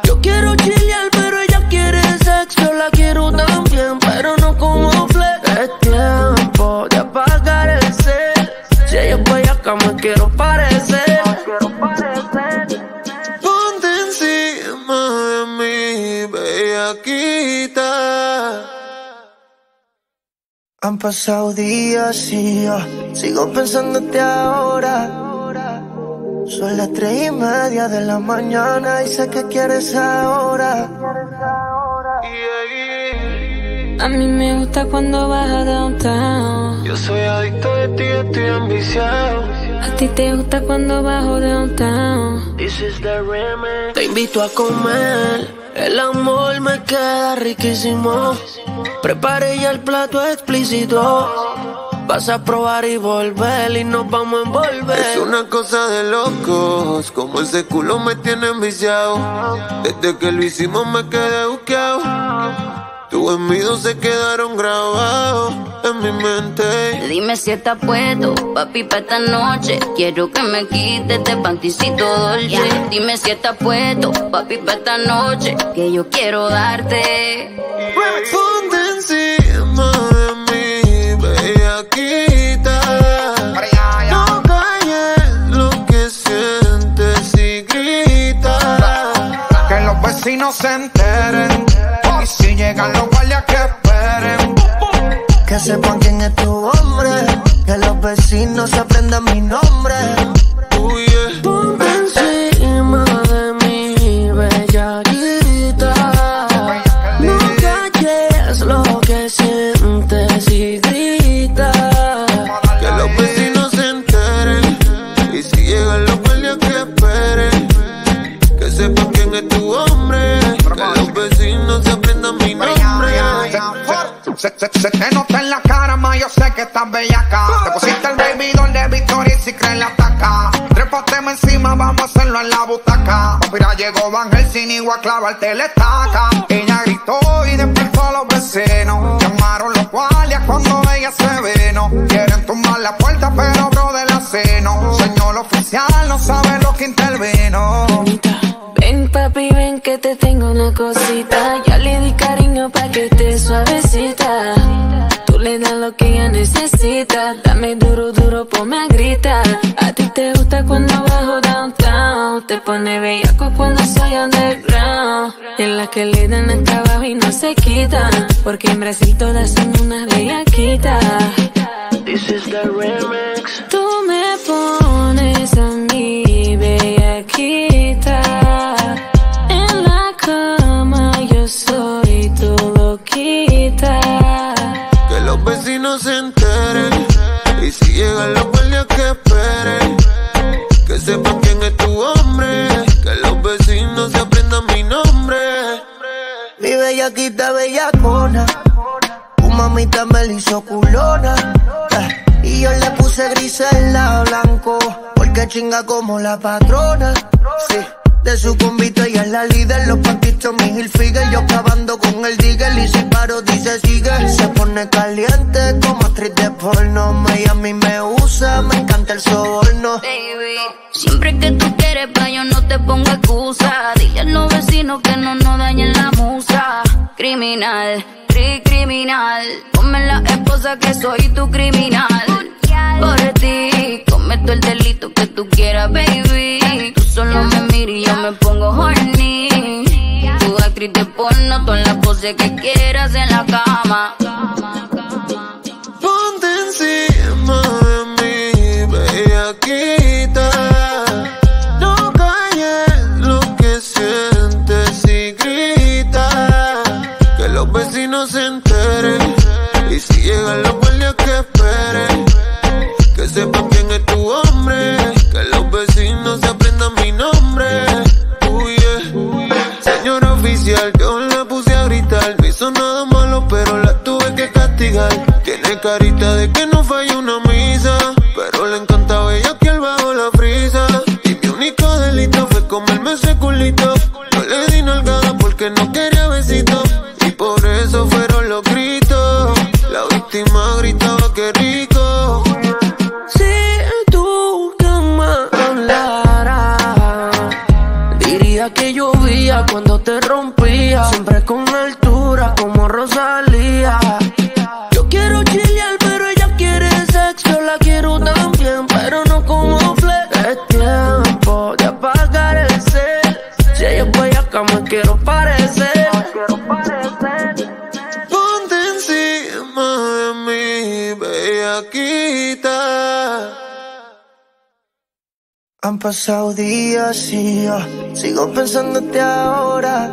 Yo quiero chilear, pero ella quiere sexo. Yo la quiero también, pero no como flex. Es tiempo de apagar el cel. Si ella es bellaca, me quiero parecer. la quita. Han pasado días y yo sigo pensándote ahora. Son las tres y media de la mañana y sé que quieres ahora. A mí me gusta cuando vas a downtown. Yo soy adicto de ti, estoy enviciado. A ti te gusta cuando bajo downtown. This is the remix. Te invito a comer, el amor me queda riquísimo. Preparé ya el plato explícito. Vas a probar y volver y nos vamos a envolver. Es una cosa de locos, como ese culo me tiene enviciado. Desde que lo hicimos me quedé buqueado. Tus gemidos se quedaron grabados en mi mente. Dime si está puesto, papi, pa' esta noche. Quiero que me quites este panticito dolce. Yeah. Dime si está puesto, papi, pa' esta noche. Que yo quiero darte. Ponte encima de mí. Quita, no calles lo que sientes y grita. Que los vecinos se enteren, y si llegan los guardias que esperen. Que sepan quién es tu hombre, que los vecinos aprendan mi nombre. Uy, yeah. Ponte encima de mí, bella grita. No calles lo que sientes y grita. Se, se, se te nota en la cara, ma, yo sé que estás bellaca. Te pusiste el baby doll de Victoria y si crees la ataca. Trépateme encima, vamos a hacerlo en la butaca. Mira, llegó Van Helsing y voy a clavarte la estaca. Ella gritó y despertó a los vecinos. Llamaron los guardias cuando ella se vino. Quieren tumbar la puerta, pero abro del aceno. Señor oficial, no sabe lo que intervino. Ven, papi, ven que te tengo una cosita. Ya le di cariño pa' que esté suavecita. Tú le das lo que ella necesita. Dame duro, duro, ponme a gritar. A ti te gusta cuando bajo downtown. Te pone bellaco cuando soy underground. En las que le dan hasta abajo y no se quitan. Porque en Brasil todas son unas bellaquitas. This is the remix. Tú me pones a mí bellaquita. Soy tu loquita. Que los vecinos se enteren, y si llegan los guardias que esperen. Que sepan quién es tu hombre, que los vecinos se aprendan mi nombre. Mi bellaquita bellacona, tu mamita me la hizo culona, eh, y yo le puse grisela o blanco, porque chinga como la patrona, sí. De su convito ella es la líder, los pantitos mi Hilfiger. Yo acabando con el digger y si paro dice sigue. Se pone caliente como actriz de porno. Miami me usa, me encanta el soborno. Baby, siempre que tú quieres pa' yo no te pongo excusa. Dile a los vecinos que no nos dañen la musa. Criminal, tri criminal. Ponme la esposa que soy tu criminal. Por ti, cometo el delito que tú quieras, baby. Tú solo me miras y yo me pongo horny. Tu actriz de porno, todas las poses que quieras en la cama. Ponte encima de mí, bellaquita. No calles lo que sientes y grita. Que los vecinos se enteren, y si llegan los guardias que esperen. Que sepan quién es tu hombre, que los vecinos se aprendan mi nombre. Uy, yeah. Señor oficial, yo la puse a gritar. No hizo nada malo, pero la tuve que castigar. Tiene carita de que no falla una misa, pero le encantaba ella que al bajo la frisa. Y mi único delito fue comerme ese culito. No le di nalgada porque no quería besito, y por eso fueron los gritos. La víctima gritaba que rico. Que llovía cuando te rompía, siempre con altura como Rosalía. Yo quiero chilear, pero ella quiere sexo, la quiero también, pero no como flex. Es tiempo de apagar el cel, si ella es bellaca me quiero parecer. han pasado días y yo sigo pensándote ahora.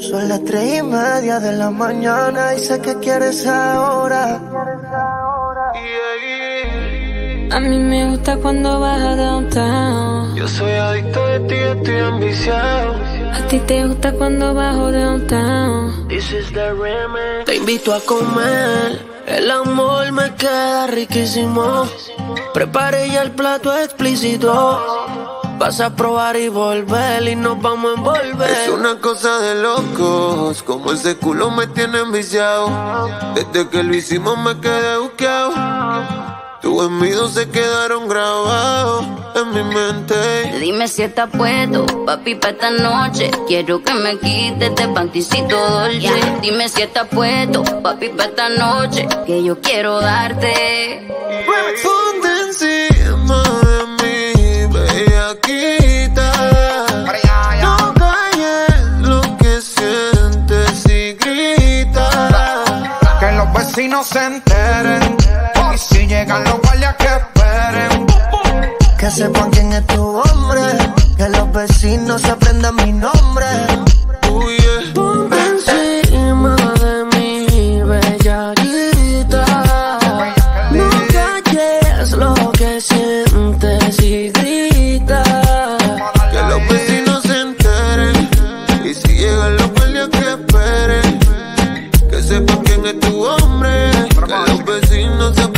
Son las tres y media de la mañana y sé que quieres ahora. A mí me gusta cuando vas a downtown. Yo soy adicto de ti, estoy enviciado. A ti te gusta cuando bajo downtown. This is the remix. Te invito a comer, el amor me queda riquísimo. Preparé ya el plato explícito. Vas a probar y volver y nos vamos a envolver. Es una cosa de locos, como ese culo me tiene enviciado. Desde que lo hicimos me quedé buqueado. Tus envidios se quedaron grabados en mi mente. Dime si está puesto, papi, pa' esta noche. Quiero que me quites este panticito dolce. Yeah. Dime si está puesto, papi, pa' esta noche. Que yo quiero darte. Ponte encima de mí, bellaquita. No calles lo que sientes y grita. Que los vecinos se enteren. Si llegan los guardias que esperen, que sepan quién es tu hombre, que los vecinos aprendan mi nombre. Uy, yeah. Ponte encima de mí, bellaquita. No calles lo que sientes y grita. Que los vecinos se enteren, y si llegan los guardias que esperen, que sepan quién es tu hombre, que los vecinos se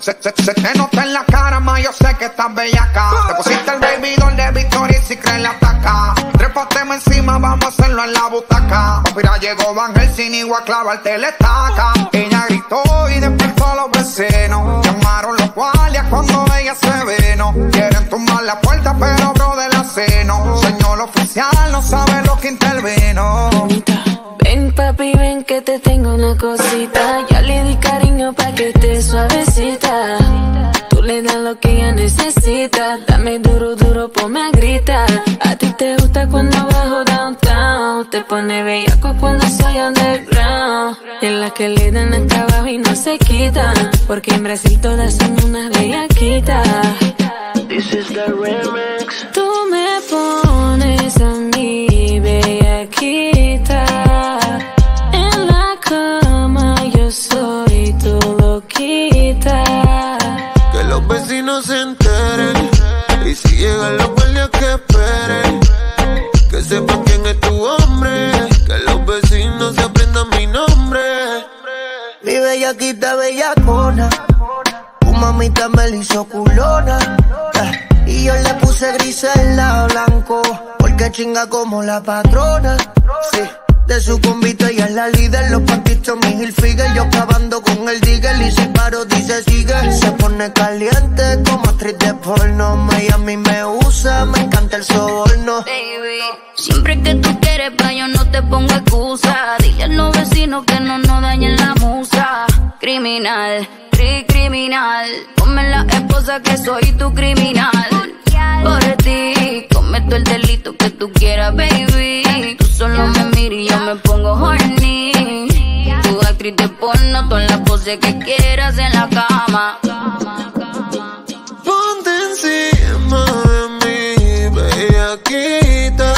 Se, se, se te nota en la cara, ma yo sé que estás bellaca. Te pusiste el baby doll de Victoria y si crees la ataca. Trépateme encima, vamos a hacerlo en la butaca. Mira, llegó Van Helsing y voy a clavarte la estaca. Ella gritó y despertó a los vecinos. Llamaron los guardias cuando ella se vino. Quieren tumbar la puerta pero bro del aceno. Señor oficial no sabe lo que intervino. Ven papi, ven que te tengo una cosita. Ya le di cariño pa' que esté suavecita. Tú le das lo que ella necesita. Dame duro, duro, ponme a gritar. A ti te gusta cuando bajo downtown. Te pone bellaco cuando soy underground. En las que le dan hasta abajo y no se quitan. Porque en Brasil todas son unas bellaquitas. This is the remix. Tú me pones a mí bellaquita. Se enteren, y si llegan los guardias que esperen, que sepan quién es tu hombre, que los vecinos se aprendan mi nombre. Mi bellaquita bellacona, tu mamita me la hizo culona, eh, y yo le puse grisela o blanco, porque chinga como la patrona, sí. De su convite y es la líder, los pantitos mi Hilfiger, yo acabando con el digger y si paro dice sigue. Se pone caliente como actriz de porno, Miami me usa, me encanta el soborno. Baby, siempre que tú quieres pa' yo no te pongo excusa. Dile a los vecinos que no nos dañen la musa. Criminal, tri criminal, ponme la esposa que soy tu criminal. Por ti, cometo el delito que tú quieras, baby. Tú solo me miras y yo me pongo horny. Tu actriz de porno, todas las poses que quieras en la cama. Ponte encima de mí, bellaquita.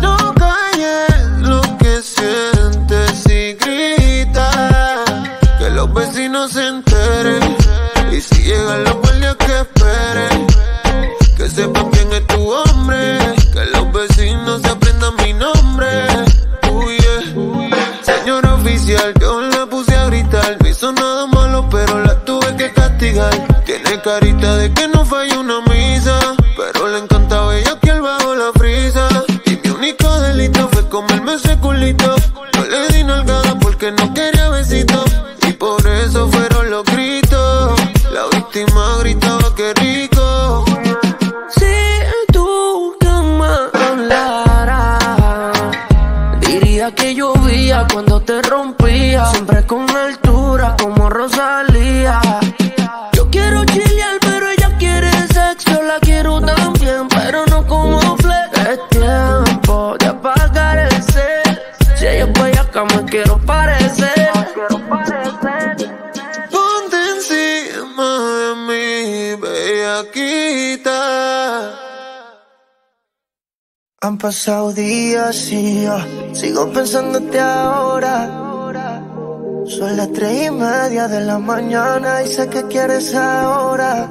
No calles lo que sientes y grita. Que los vecinos se enteren. Y si llegan los guardias que esperen. Que sepan quién es tu hombre, que los vecinos se aprendan mi nombre. Uy, yeah. Señor oficial, yo la puse a gritar. No hizo nada malo, pero la tuve que castigar. Tiene carita de que no falla una misa, pero le encantaba ella que al bajo la frisa. Y mi único delito fue comerme ese culito. No le di nalgada porque no quería besito, y por eso fueron los gritos. La víctima gritaba que rico. Que llovía cuando te rompía, siempre con altura como Rosalía. Yo quiero chilear pero ella quiere sexo, la quiero también pero no como flex. Es tiempo de apagar el cel, si ella es bellaca me quiero parecer. Ponte encima de mí. la quita. Han pasado días y yo sigo pensándote ahora. Son las tres y media de la mañana y sé que quieres ahora.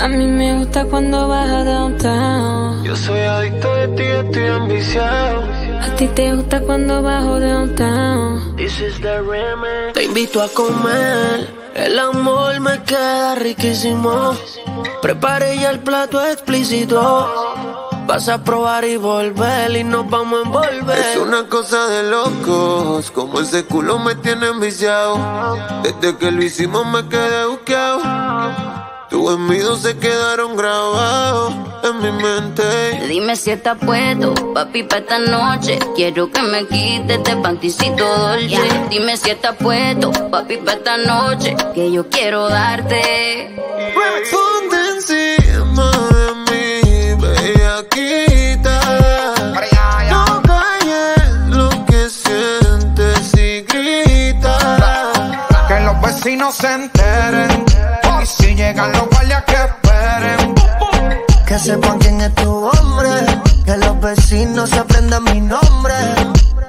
A mí me gusta cuando vas a downtown. Yo soy adicto de ti, estoy enviciado. A ti te gusta cuando bajo downtown. This is the remix. Te invito a comer. El amor me queda riquísimo. Preparé ya el plato explícito. Vas a probar y volver y nos vamos a envolver. Es una cosa de locos, como ese culo me tiene enviciado. Desde que lo hicimos me quedé buqueado. Tus envidios se quedaron grabados en mi mente. Dime si está puesto, papi, pa' esta noche. Quiero que me quites este panticito dolce. Yeah. Dime si está puesto, papi, pa' esta noche. Que yo quiero darte. Ponte encima de mí, bellaquita. No calles lo que sientes y grita. Que los vecinos se enteren. Si llegan los guardias que esperen. Que sepan quién es tu hombre. Que los vecinos se aprendan mi nombre.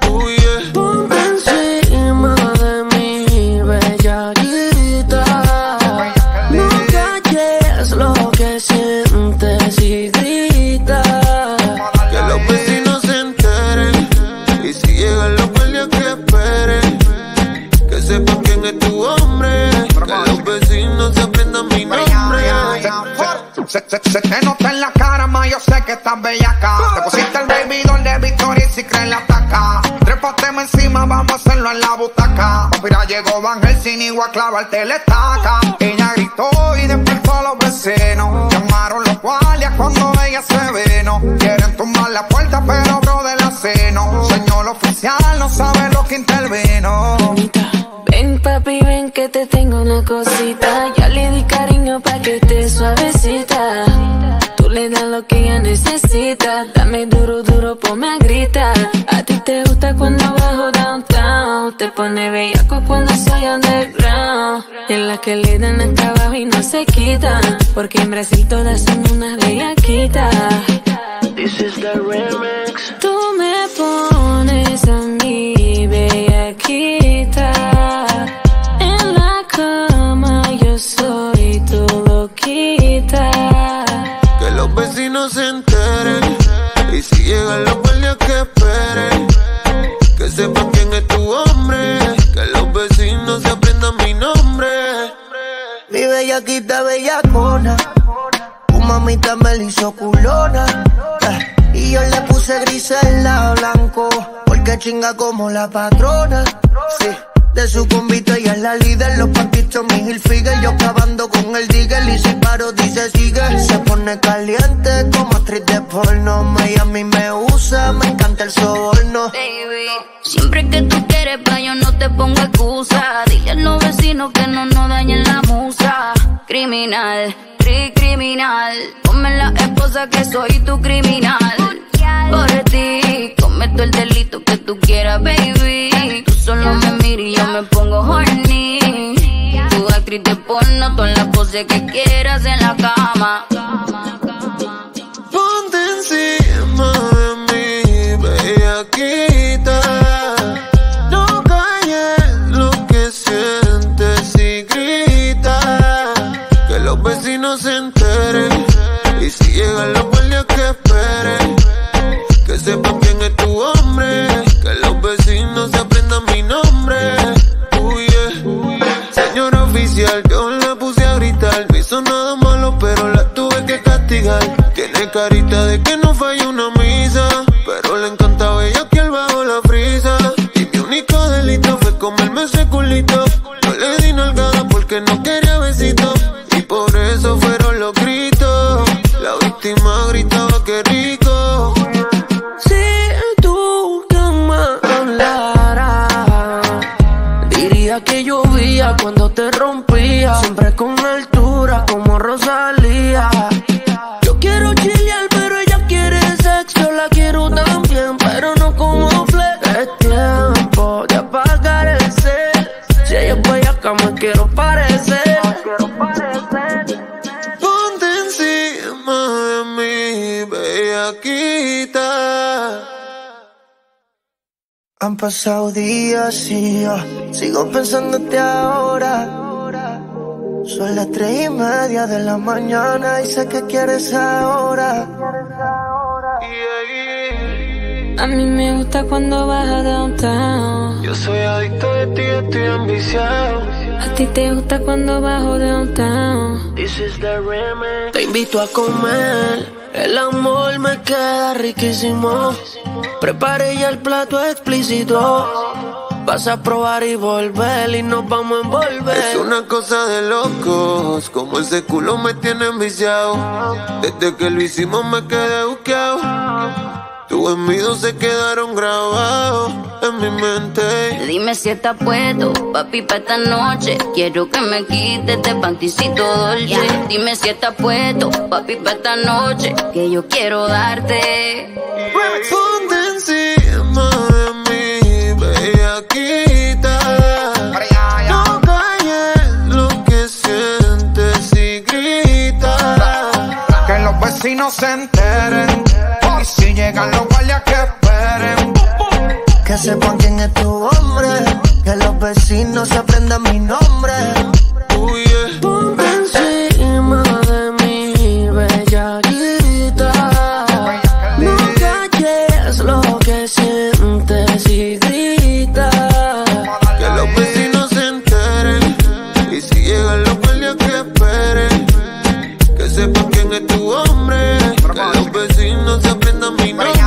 Uy, yeah. Ponte encima de mí, bellaquita. No calles lo que sientes y grita. Que los vecinos se enteren. Y si llegan los guardias que esperen. Que sepan quién es tu hombre. Que los vecinos se aprendan mi nombre. Se, se, se, se te nota en la cara, ma, yo sé que estás bellaca. Te pusiste el baby doll de Victoria y si creen la ataca. Trépateme encima, vamos a hacerlo en la butaca. Mira, llegó Van Helsing y voy a clavarte la estaca. Ella gritó y despertó a los vecinos. Llamaron los guardias cuando ella se vino. Quieren tumbar la puerta, pero bro de la seno. Señor oficial, no sabe lo que intervino. Ven papi, ven que te tengo una cosita. Ya le di cariño pa' que esté suavecita. Tú le das lo que ella necesita. Dame duro, duro, ponme a gritar. A ti te gusta cuando bajo downtown. Te pone bellaco cuando soy underground. En las que le dan hasta abajo y no se quitan. Porque en Brasil todas son unas bellaquitas. This is the remix. Tú me pones a mí bellaquita. Soy tu loquita. Que los vecinos se enteren. Y si llegan los guardias que esperen. Que sepan quién es tu hombre. Que los vecinos se aprendan mi nombre. Mi bellaquita bellacona. Tu mamita me la hizo culona. eh, Y yo le puse grisela o blanco. Porque chinga como la patrona. Sí. De su convite ella es la líder. Los paquitos, mi Hilfiger. Yo acabando con el digger. Y si paro dice sigue. Se pone caliente como actriz de porno. Miami me usa, me encanta el soborno. Baby, siempre que tú quieres pa' yo no te pongo excusa. Dile a los vecinos que no nos dañen la musa. Criminal, tri criminal. Ponme la esposa que soy tu criminal. Por ti, cometo el delito que tú quieras, baby. Tú solo me miras y yo me pongo horny. Tu actriz te pone todas las poses que quieras en la cama. Ponte encima de mí, bellaquita. No calles lo que sientes y grita. Que los vecinos se enteren. Y si llegan los guardias que esperen. Que sepa quién es tu hombre. Que los vecinos se aprendan mi nombre. Uy, yeah. Señor oficial, yo la puse a gritar. No hizo nada malo, pero la tuve que castigar. Tiene carita de que no falla una misa. Pero le encantaba ella que al bajo la frisa. Y mi único delito fue comerme ese culito. No le di nalgada porque no quería besito. Y por eso fueron los gritos. La víctima gritaba que rico. Que llovía cuando te rompía. Siempre con altura como Rosalía. Yo quiero chilear pero ella quiere sexo. La quiero también pero no como flex. Es tiempo de apagar el cel. Si ella es bellaca me quiero parecer. quiero parecer. Ponte encima de mí, bellaquita. Han pasado días y yo sigo pensándote ahora. Son las tres y media de la mañana y sé que quieres ahora. A mí me gusta cuando vas a downtown. Yo soy adicto de ti, estoy ambiciado. A ti te gusta cuando bajo downtown. This is the remix. Te invito a comer. El amor me queda riquísimo. Preparé ya el plato explícito. Vas a probar y volver y nos vamos a envolver. Es una cosa de locos, como ese culo me tiene enviciado. Desde que lo hicimos me quedé buqueado. Tus envidios se quedaron grabados en mi mente. Dime si estás puesto, papi, pa' esta noche. Quiero que me quites este panticito dolce, yeah. Dime si estás puesto, papi, pa' esta noche, que yo quiero darte. Ponte encima de mí, bellaquita. No calles lo que sientes y grita. Que los vecinos se enteren, y si llegan los guardias que esperen. Que sepan quién es tu hombre, que los vecinos se aprendan mi nombre. Oh, yeah. Ponte encima de mí, bellaquita. No calles lo que sientes y grita. Que los vecinos se enteren, y si llegan los guardias que esperen. Que sepan quién es tu hombre, que los vecinos se aprendan mi nombre.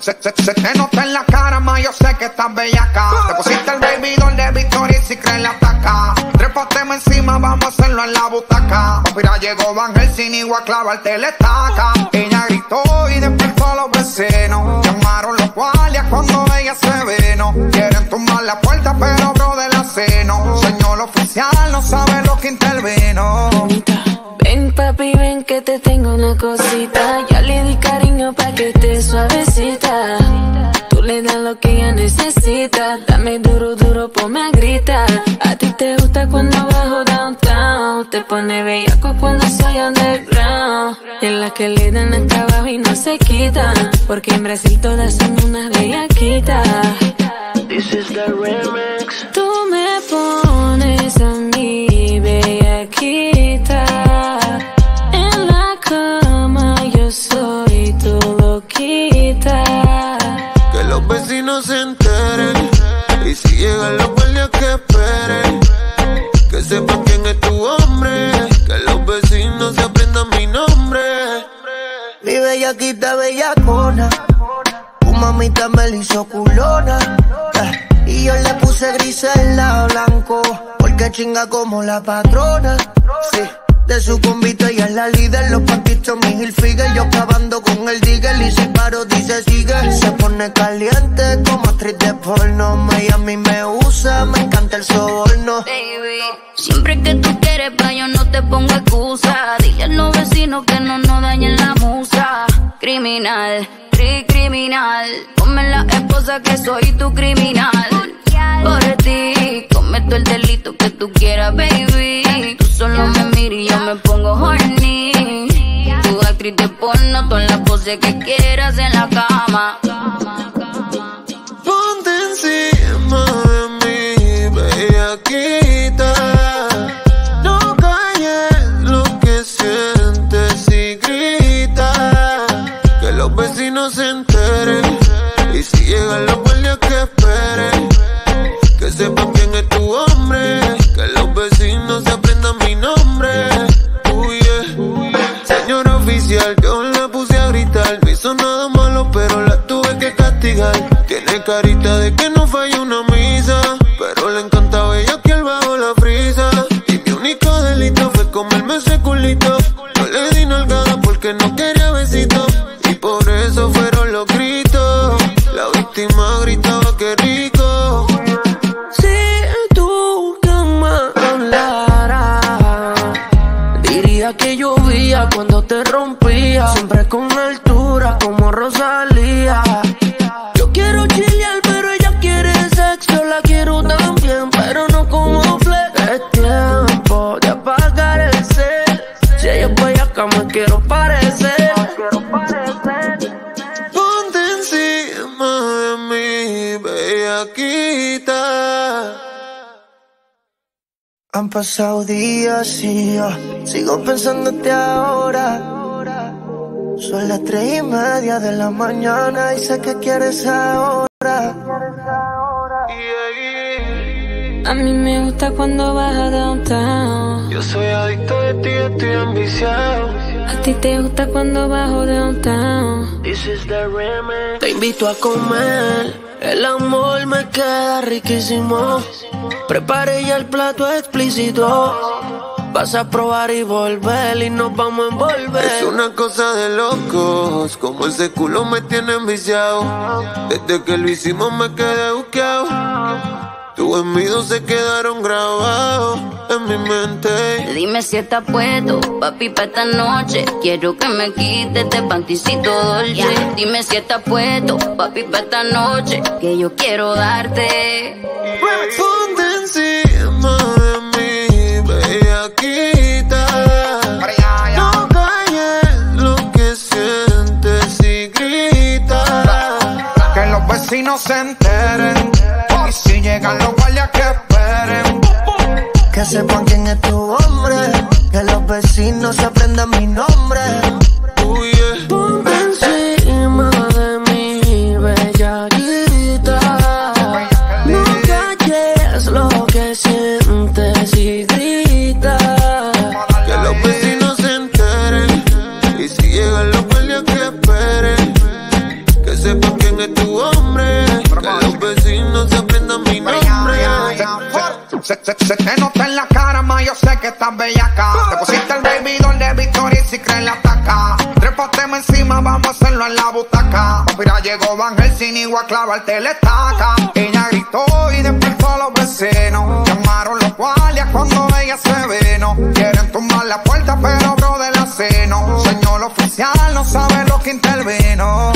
Se, se, se te nota en la cara, ma, yo sé que estás bellaca. Te pusiste el baby doll de Victoria y si crees la taca. Trépateme encima, vamos a hacerlo en la butaca. Mira, llegó Van Helsing y voy a clavarte la estaca. Ella gritó y despertó a los vecinos. Llamaron los guardias cuando ella se vino. Quieren tumbar la puerta, pero bro del aceno. Señor oficial, no sabe lo que intervino. Ven, papi, ven que te tengo una cosita. Ya le di cariño pa' que esté suavecita. Tú le das lo que ella necesita. Dame duro, duro, ponme a gritar. A ti te gusta cuando bajo downtown. Te pone bellaco cuando soy underground. En las que le dan hasta abajo y no se quitan. Porque en Brasil todas son unas bellaquitas. This is the remix. Tú me pones a mí bellaquita. Se enteren, y si llegan los guardias que esperen, que sepan quién es tu hombre, que los vecinos se aprendan mi nombre. Mi bellaquita bellacona, tu mamita me la hizo culona, eh, y yo le puse grisela o blanco, porque chinga como la patrona, sí. De su convite ella es la líder, los paquitos mi Hilfiger, yo clavando con el digger y si paro dice sigue. Se pone caliente como actriz de porno, Miami me usa, me encanta el soborno. Baby, siempre que tú quieres pa' yo no te pongo excusa. Dile a los vecinos que no nos dañen la musa. Criminal, tri criminal, ponme la esposa que soy tu criminal. Por ti, cometo el delito que tú quieras, baby. Tú solo me miras y yo me pongo horny. Tu actriz de porno, todas las poses que quieras en la cama. Ponte encima de mí, bellaquita. No calles lo que sientes y grita. Que los vecinos se enteren, y si llegan los guardias que esperen. Que sepan quién es tu hombre, que los vecinos se aprendan mi nombre. Uy, yeah. Uy, yeah. Señor oficial, yo la puse a gritar. No hizo nada malo, pero la tuve que castigar. Tiene carita de que no falló una misa, pero le encantaba ella que al bajo la frisa. Y mi único delito fue comerme ese culito. No le di nalgada porque no quería besito, y por eso fueron los gritos. La víctima gritaba que rico. Que llovía cuando te rompía, siempre con altura como Rosalía. Yo quiero chilear, pero ella quiere sexo. La quiero también, pero no como flex. Es tiempo quiero parecer. Ponte encima de mí, bellaquita. Han pasado días y yo sigo pensándote ahora. Son las tres y media de la mañana y sé que quieres ahora. Yeah. A mí me gusta cuando vas a downtown. Yo soy adicto de ti, estoy ambiciado. A ti te gusta cuando bajo downtown. This is the remix. Te invito a comer, el amor me queda riquísimo. Preparé ya el plato explícito. Vas a probar y volver y nos vamos a envolver. Es una cosa de locos, como ese culo me tiene enviciado. Desde que lo hicimos me quedé buqueado. Tus envidios se quedaron grabados en mi mente. Dime si estás puesto, papi, pa' esta noche. Quiero que me quites este panticito dolce. Yeah. Dime si estás puesto, papi, pa' esta noche. Que yo quiero darte. Ponte encima de mí. Bellaquita, no calles lo que sientes y grita. Que los vecinos se enteren, y si llegan los guardias que esperen. Que sepan quién es tu hombre, que los vecinos se aprendan mi nombre. Uy, yeah. Ponte encima de mí, bellaquita. No calles lo que sientes y grita. Se, se, se te nota en la cara, ma, yo sé que estás bellaca. Te pusiste el baby doll de Victoria y si crees la ataca. Trépateme encima, vamos a hacerlo en la butaca. Mira, llegó Van Helsing y voy a clavarte la estaca. Ella gritó y despertó a los vecinos. Llamaron los guardias cuando ella se vino. Quieren tumbar la puerta, pero bro del aceno. Señor oficial, no sabe lo que intervino.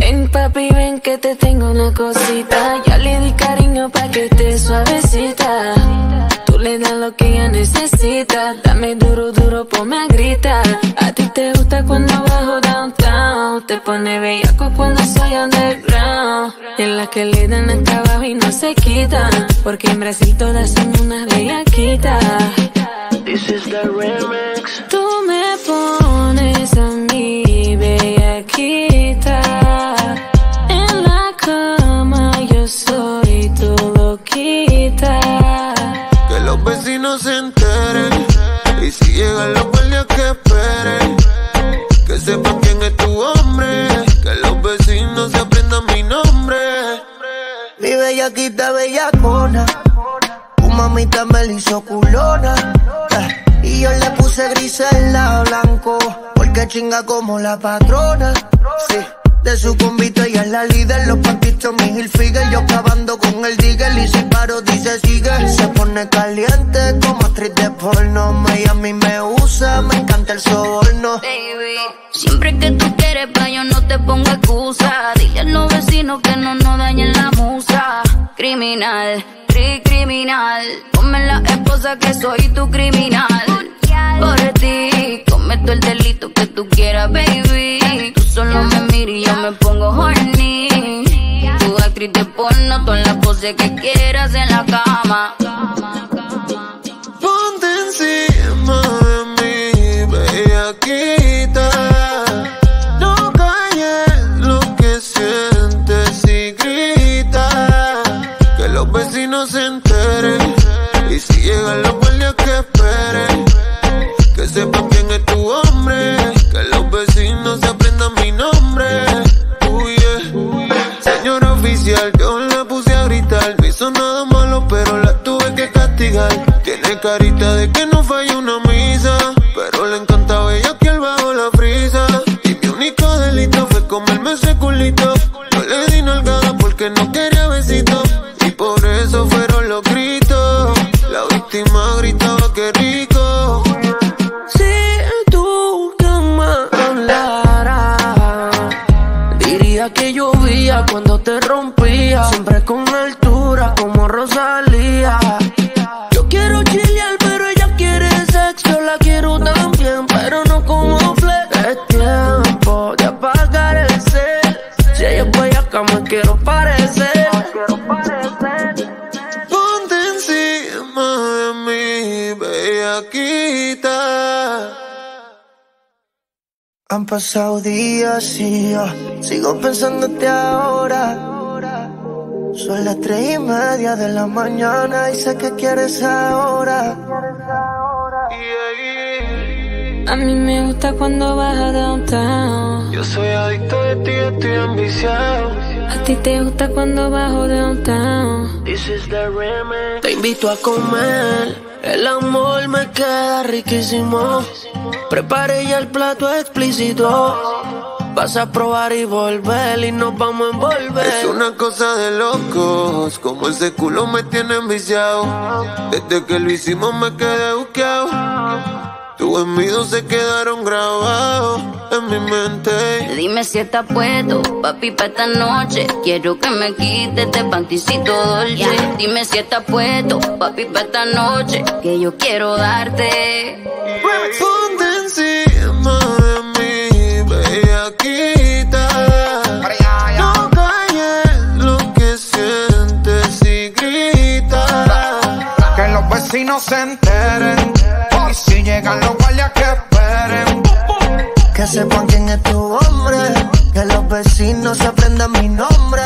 Ven, papi, ven que te tengo una cosita. Ya le di cariño pa' que esté suavecita. Tú le das lo que ella necesita. Dame duro, duro, ponme a gritar. A ti te gusta cuando bajo downtown. Te pone bellaco cuando soy underground. En las que le dan hasta abajo y no se quitan. Porque en Brasil todas son unas bellaquitas. This is the remix. Tú me pones a mí bellaquita. Soy tu loquita. Que los vecinos se enteren, y si llegan los guardias que esperen. Que sepan quién es tu hombre, que los vecinos se aprendan mi nombre. Mi bellaquita bellacona, tu mamita me la hizo culona, eh, y yo le puse grisela blanco, porque chinga como la patrona, sí. De su convite ella es la líder, los pantitos mis hilfiger. Yo acabando con el digger y si paro dice sigue. Se pone caliente como actriz de porno. Miami me usa, me encanta el soborno. Baby, siempre que tú quieres pa' yo no te pongo excusa. Dile a los vecinos que no nos dañen la musa. Criminal, tri criminal. Ponme la esposa que soy tu criminal. Por ti, cometo el delito que tú quieras, baby. Tú solo me miras y yo me pongo horny. Tu actriz de porno, todas las poses que quieras en la cama. Ponte encima de mí, bellaquita. No calles lo que sientes y grita. Que los vecinos se enteren, y si llegan los guardias que esperen. Que sepa quién es tu hombre, que los vecinos se aprendan mi nombre. Uy, yeah. Señor oficial, yo la puse a gritar. No hizo nada malo, pero la tuve que castigar. Tiene carita de que no falla una misa, pero le encantaba ella que al bajo la frisa. Y mi único delito fue comerme ese culito. No le di nalgada porque no quería besito, y por eso fueron los gritos. La víctima gritaba que rico. Que llovía cuando te rompía, siempre con altura como Rosalía. Yo quiero chilear pero ella quiere sexo, la quiero también pero no como la quita. Han pasado días y yo sigo pensándote ahora. Son las tres y media de la mañana y sé que quieres ahora. A mí me gusta cuando vas a downtown. Yo soy adicto de ti, estoy ambiciado. A ti te gusta cuando bajo downtown. This is the remix. Te invito a comer. El amor me queda riquísimo. Preparé ya el plato explícito. Vas a probar y volver y nos vamos a envolver. Es una cosa de locos, como ese culo me tiene enviciado. Desde que lo hicimos me quedé buqueado. Tus envidios se quedaron grabados en mi mente. Dime si estás puesto, papi, pa' esta noche. Quiero que me quites este panticito dolce, yeah. Dime si estás puesto, papi, pa' esta noche, que yo quiero darte. Ponte encima de mí, bellaquita. No calles lo que sientes y grita. Que los vecinos se enteren, y si llegan los guardias que esperen. Que sepan quién es tu hombre, que los vecinos aprendan mi nombre.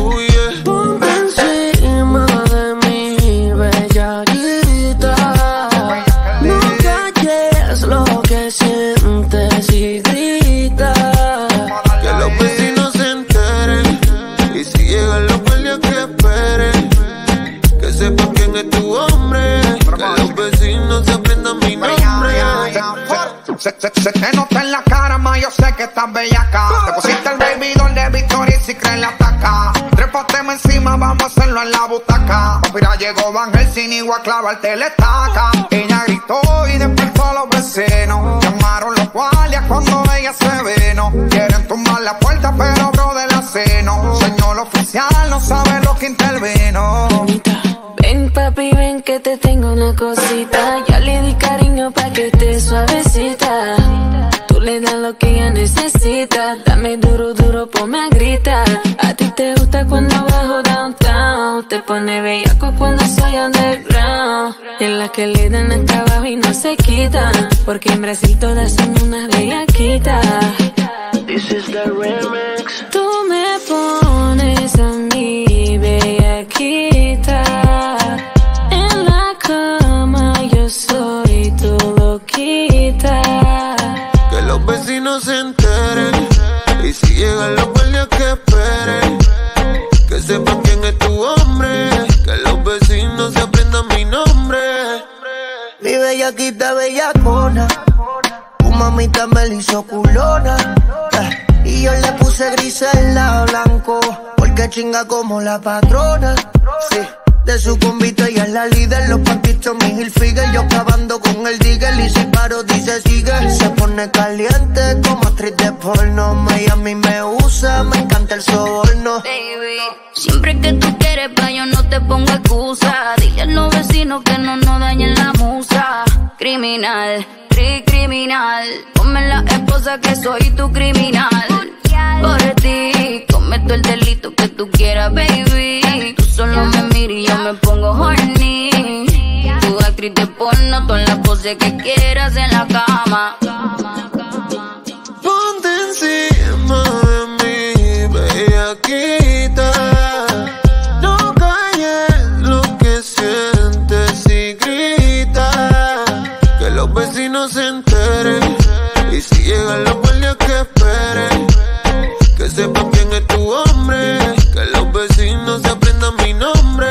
Uy, yeah. Ponte encima de mí, bellaquita. No calles lo que sientes y grita. Que los vecinos se enteren, y si llegan los guardias que esperen. Que sepan quién es tu hombre, que los vecinos aprendan mi nombre. Se, se, se te nota en la cara, ma, yo sé que estás bellaca. Te pusiste el baby doll de Victoria y si crees la taca. Trépateme encima, vamos a hacerlo en la butaca. Mira, llegó Van Helsing y voy a clavarte la estaca. Ella gritó y despertó a los vecinos. Llamaron los guardias cuando ella se vino. Quieren tumbar la puerta, pero bro del aceno. Señor oficial, no sabe lo que intervino. Ven, papi, ven que te tengo una cosita. Ya le di cariño pa' que esté suavecita. Tú le das lo que ella necesita. Dame duro, duro, ponme a gritar. A ti te gusta cuando bajo downtown. Te pone bellaco cuando soy underground. En las que le dan hasta abajo y no se quitan, porque en Brasil todas son unas bellaquitas. This is the remix. Tú me pones a mí bellaquita. Se enteren, y si llegan los guardias que esperen, que sepan quién es tu hombre, que los vecinos se aprendan mi nombre. Mi bellaquita bellacona, tu mamita me la hizo culona, eh, y yo le puse grisela blanco, porque chinga como la patrona, sí. De su convite ella es la líder, los pantichos mi Hilfiger, yo clavando con el digger, y si paro dice sigue. Se pone caliente como actriz de porno, Miami me usa, me encanta el soborno. Baby, siempre que tú quieres pa' yo no te pongo excusa, dile a los vecinos que no nos dañen la musa. Criminal, tri criminal, ponme la esposa que soy tu criminal. Por ti, cometo el delito que tú quieras, baby. Tú solo me miras y yo me pongo horny. Tú actriz de porno, todas las poses que quieras en la cama. Ponte encima de mí, bellaquita. No calles lo que sientes y grita. Que los vecinos se enteren, y si llegan los guardias que esperen. Que sepan quién es tu hombre, que los vecinos se aprendan mi nombre.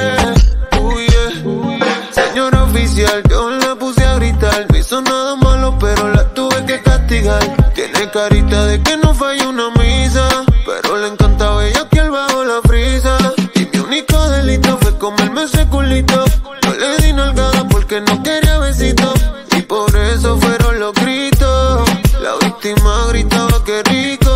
Uy, yeah. Señor oficial, yo la puse a gritar. No hizo nada malo, pero la tuve que castigar. Tiene carita de que no falla una misa, pero le encantaba ella que al bajo la frisa. Y mi único delito fue comerme ese culito. No le di nalgada porque no quería besito, y por eso fueron los gritos. La víctima gritaba que rico.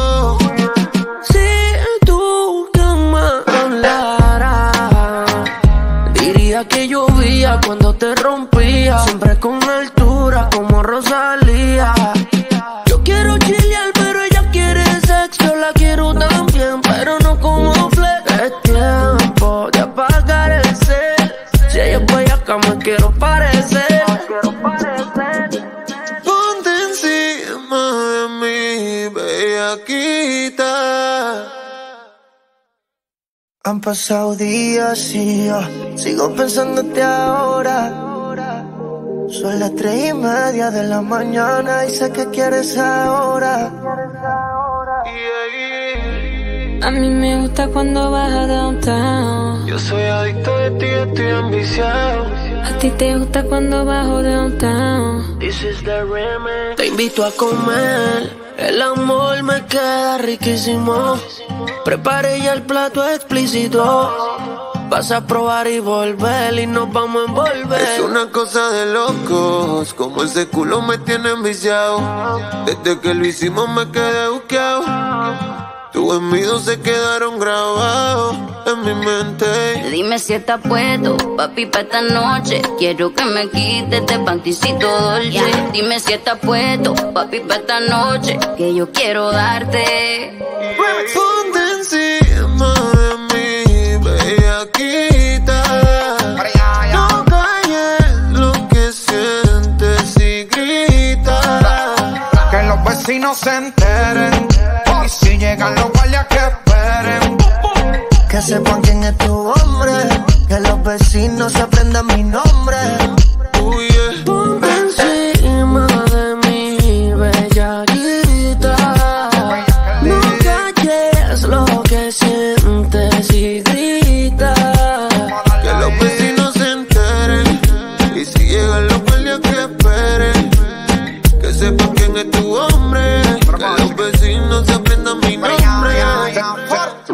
Que llovía cuando te rompía, siempre con altura como Rosalía. Yo quiero chilear, pero ella quiere sexo. La quiero también, pero no como flex. Es tiempo de apagar el cel. Si ella es bellaca, me quiero parecer. Han pasado días y yo sigo pensándote ahora. Son las tres y media de la mañana y sé que quieres ahora. A mí me gusta cuando vas a downtown. Yo soy adicto de ti, estoy ambiciado. A ti te gusta cuando bajo downtown. This is the remix. Te invito a comer, el amor me queda riquísimo. Preparé ya el plato explícito. Vas a probar y volver y nos vamos a envolver. Es una cosa de locos, como ese culo me tiene enviciado. Desde que lo hicimos me quedé buqueado. Tus envidios se quedaron grabados en mi mente. Dime si estás puesto, papi, pa' esta noche. Quiero que me quites este pantisito dolce. Yeah. Dime si estás puesto, papi, pa' esta noche. Que yo quiero darte. Ponte encima de mí, bellaquita. No calles lo que sientes y grita. Que los vecinos se enteren. Y si llegan los guardias que esperen. Que sepan quién es tu hombre. Que los vecinos se aprendan mi nombre. Uy, yeah. Ponte encima de mí, bellaquita. No calles lo que sientes y grita. Que los vecinos se enteren. Y si llegan los guardias que esperen. Que sepan quién es tu hombre. Que los vecinos se aprendan mi nombre.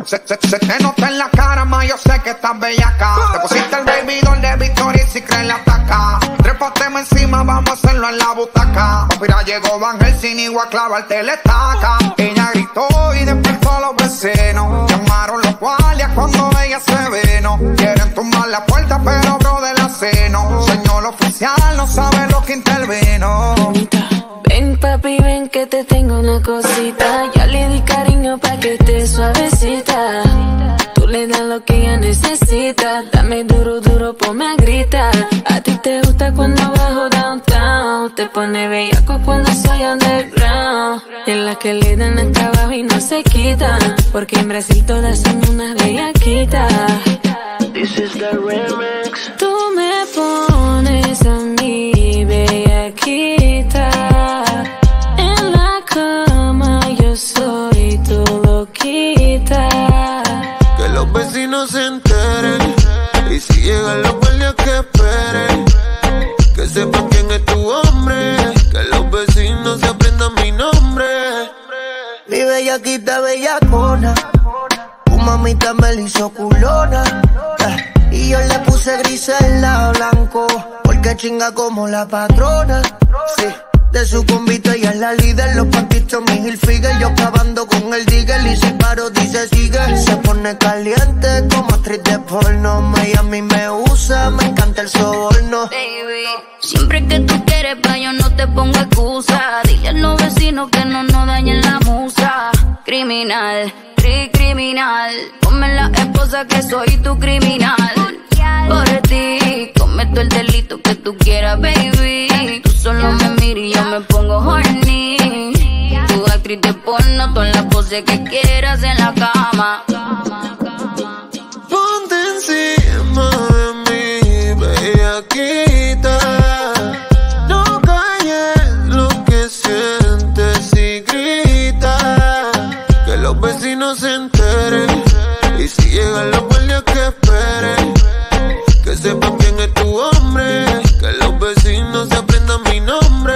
Se, se, se te nota en la cara, ma, yo sé que estás bellaca. Te pusiste el baby doll de Victoria y si crees la taca. Trépateme encima, vamos a hacerlo en la butaca. Mira, llegó Van Helsing y voy a clavarte la estaca. Ella gritó y despertó a los vecinos. Llamaron los guardias cuando ella se vino. Quieren tumbar la puerta, pero bro del aceno. Señor oficial, no sabe lo que intervino. Ven papi, ven que te tengo una cosita. Ya le di cariño pa' que esté suavecita. Tú le das lo que ella necesita. Dame duro, duro, ponme a gritar. A ti te gusta cuando bajo downtown. Te pone bellaco cuando soy underground. En las que le dan hasta abajo y no se quitan. Porque en Brasil todas son unas bellaquitas. This is the remix. Tú me pones a mí bellaquita. Se enteren, y si llegan los guardias que esperen, que sepan quién es tu hombre, que los vecinos se aprendan mi nombre. Mi bellaquita bellacona, tu mamita me la hizo culona, eh, y yo le puse grisela blanco, porque chinga como la patrona, sí. De su convite ella es la líder, los pantitos mi Hilfiger, yo clavando con el digger y si paro dice sigue. Se pone caliente como actriz de porno, Miami me usa, me encanta el soborno. Baby, siempre que tú quieres pa' yo no te pongo excusa. Dile a los vecinos que no nos dañen la musa. Criminal, tri criminal, ponme la esposa que soy tu criminal. Por ti, cometo el delito que tú quieras, baby. Tú solo me miras y yo me pongo horny. Tu actriz de porno, todas las poses que quieras en la cama. Ponte encima de mí, bellaquita. No calles lo que sientes y grita. Que los vecinos se enteren. Y si llegan los guardias que esperen. Que sepan quién es tu hombre, que los vecinos se aprendan mi nombre.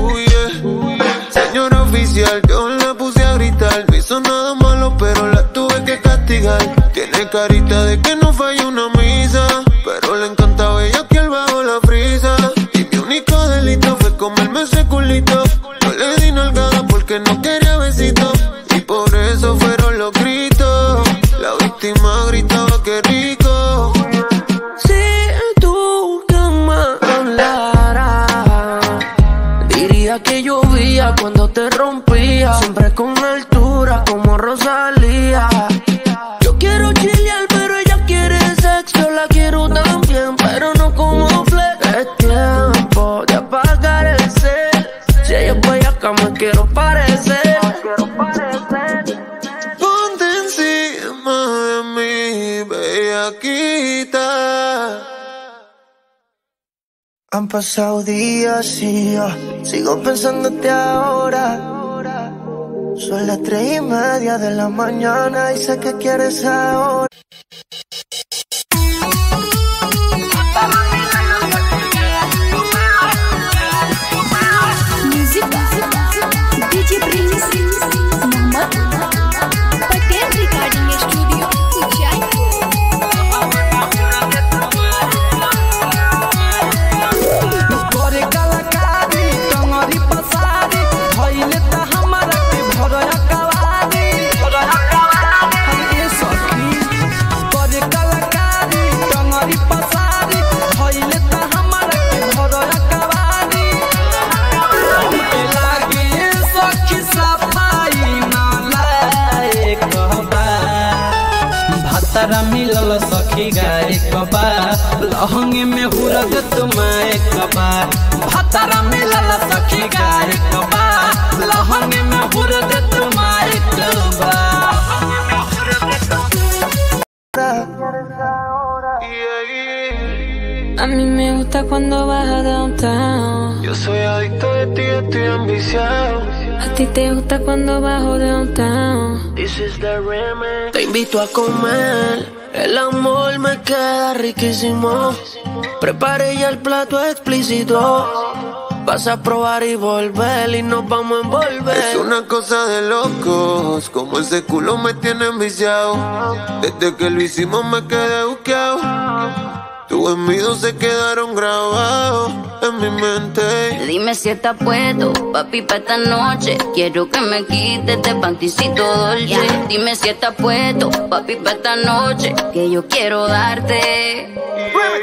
Uy, yeah. Señor oficial, yo la puse a gritar. No hizo nada malo, pero la tuve que castigar. Tiene carita de que no falla una misa, pero le encantaba ella que al bajo la frisa. Y mi único delito fue comerme ese culito. No le di nalgada porque no quería besito, y por eso fueron los gritos. La víctima gritaba que rico. Que llovía cuando te rompía, siempre con altura como Rosalía. Yo quiero chilear, pero ella quiere sexo. La quiero también, pero no como flex. Es tiempo de apagar el cel. Si ella es bellaca, me quiero parecer. Ponte encima de mí. la quita. Han pasado días y yo sigo pensándote ahora. Son las tres y media de la mañana y sé que quieres ahora. लहंगे में हुरद तुम्हारे कबा भतरा मिलल सखी गाय कबा लहंगे में हुरद तुम्हारे कबा A mí me gusta cuando bajas downtown. Yo soy adicto de ti, estoy ambiciado. A ti te gusta cuando bajo downtown. This is the remix. Te invito a comer. El amor me queda riquísimo. Preparé ya el plato explícito. Vas a probar y volver y nos vamos a envolver. Es una cosa de locos, como ese culo me tiene enviciado. Desde que lo hicimos me quedé buscado. Tus envidios se quedaron grabados en mi mente. Dime si estás puesto, papi, pa' esta noche. Quiero que me quites este panticito dolce. Yeah. Dime si estás puesto, papi, pa' esta noche. Que yo quiero darte.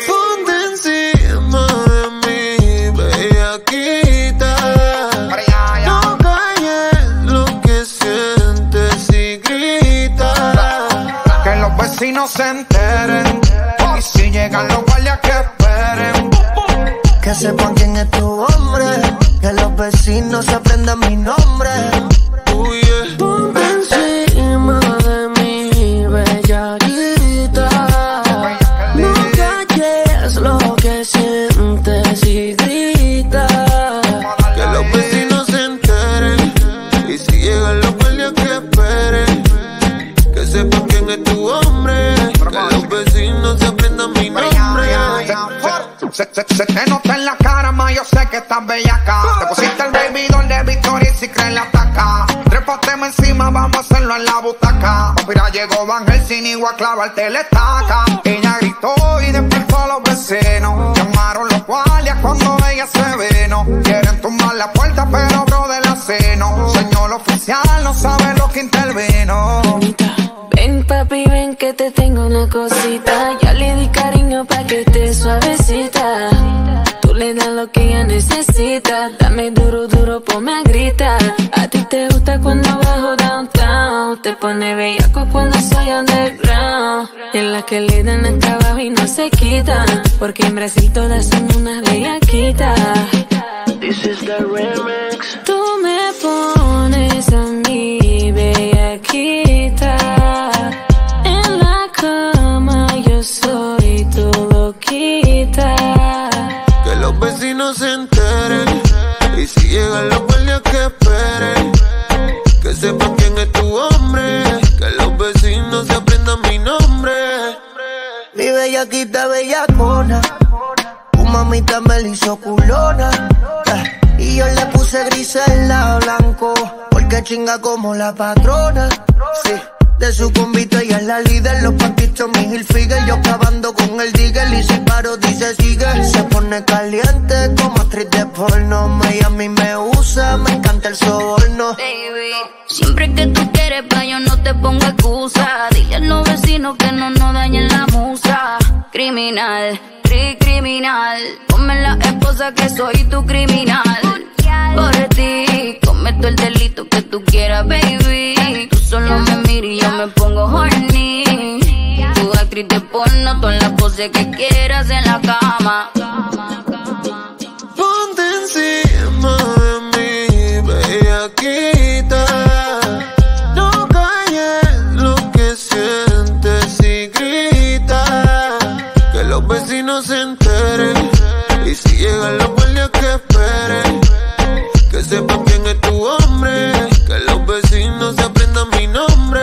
Ponte encima de mí, bellaquita. No calles lo que sientes y grita. Que los vecinos se enteren. Y si llegan los guardias que esperen. Que sepan quién es tu hombre. Que los vecinos se aprendan mi nombre. Uy, yeah. Ponte encima de mí, bellaquita. No calles lo que sientes y grita. Que los vecinos se enteren. Y si llegan los guardias que esperen. Que sepan quién es tu hombre. Que los vecinos se aprendan. Se, se, se te nota en la cara, ma yo sé que estás bellaca. Te pusiste el baby doll de Victoria y si crees la taca. Trépateme encima, vamos a hacerlo en la butaca. Mira, llegó Van Helsing y voy a clavarte la estaca. Ella gritó y despertó a los vecinos. Llamaron los guardias cuando ella se vino. Quieren tumbar la puerta, pero bro del aceno. Señor oficial, no sabe lo que intervino. Ven papi, ven que te tengo una cosita. Ya le di cariño pa' que esté suavecita. Tú le das lo que ella necesita. Dame duro, duro, ponme a gritar. A ti te gusta cuando bajo downtown. Te pone bellaco cuando soy underground. En las que le dan hasta abajo y no se quitan. Porque en Brasil todas son unas bellaquitas. This is the remix. Tú me pones a mí bellaquita. Soy tu loquita. Que los vecinos se enteren. Y si llegan los guardias que esperen. Que sepan quién es tu hombre. Que los vecinos se aprendan mi nombre. Mi bellaquita bellacona. Tu mamita me la hizo culona. eh, Y yo le puse grisela blanco. Porque chinga como la patrona. Sí. De su convite ella es la líder, los pantitos mi Hilfiger. Yo acabando con el digger y se paro, dice sigue. Se pone caliente como actriz de porno. Me a mí me usa, me encanta el soborno. Baby, siempre que tú quieres pa' yo no te pongo excusa. Dile a los vecinos que no nos dañen la musa. Criminal, tri criminal. Ponme la esposa que soy tu criminal. Por ti, cometo el delito que tú quieras, baby. Tú solo me miras y yo me pongo horny. Tú actriz de porno, tú en la pose que quieras en la cama. Ponte encima de mí, bellaquita. No calles lo que sientes y grita. llegan los guardias que esperen. Que sepas quién es tu hombre. Que los vecinos se aprendan mi nombre.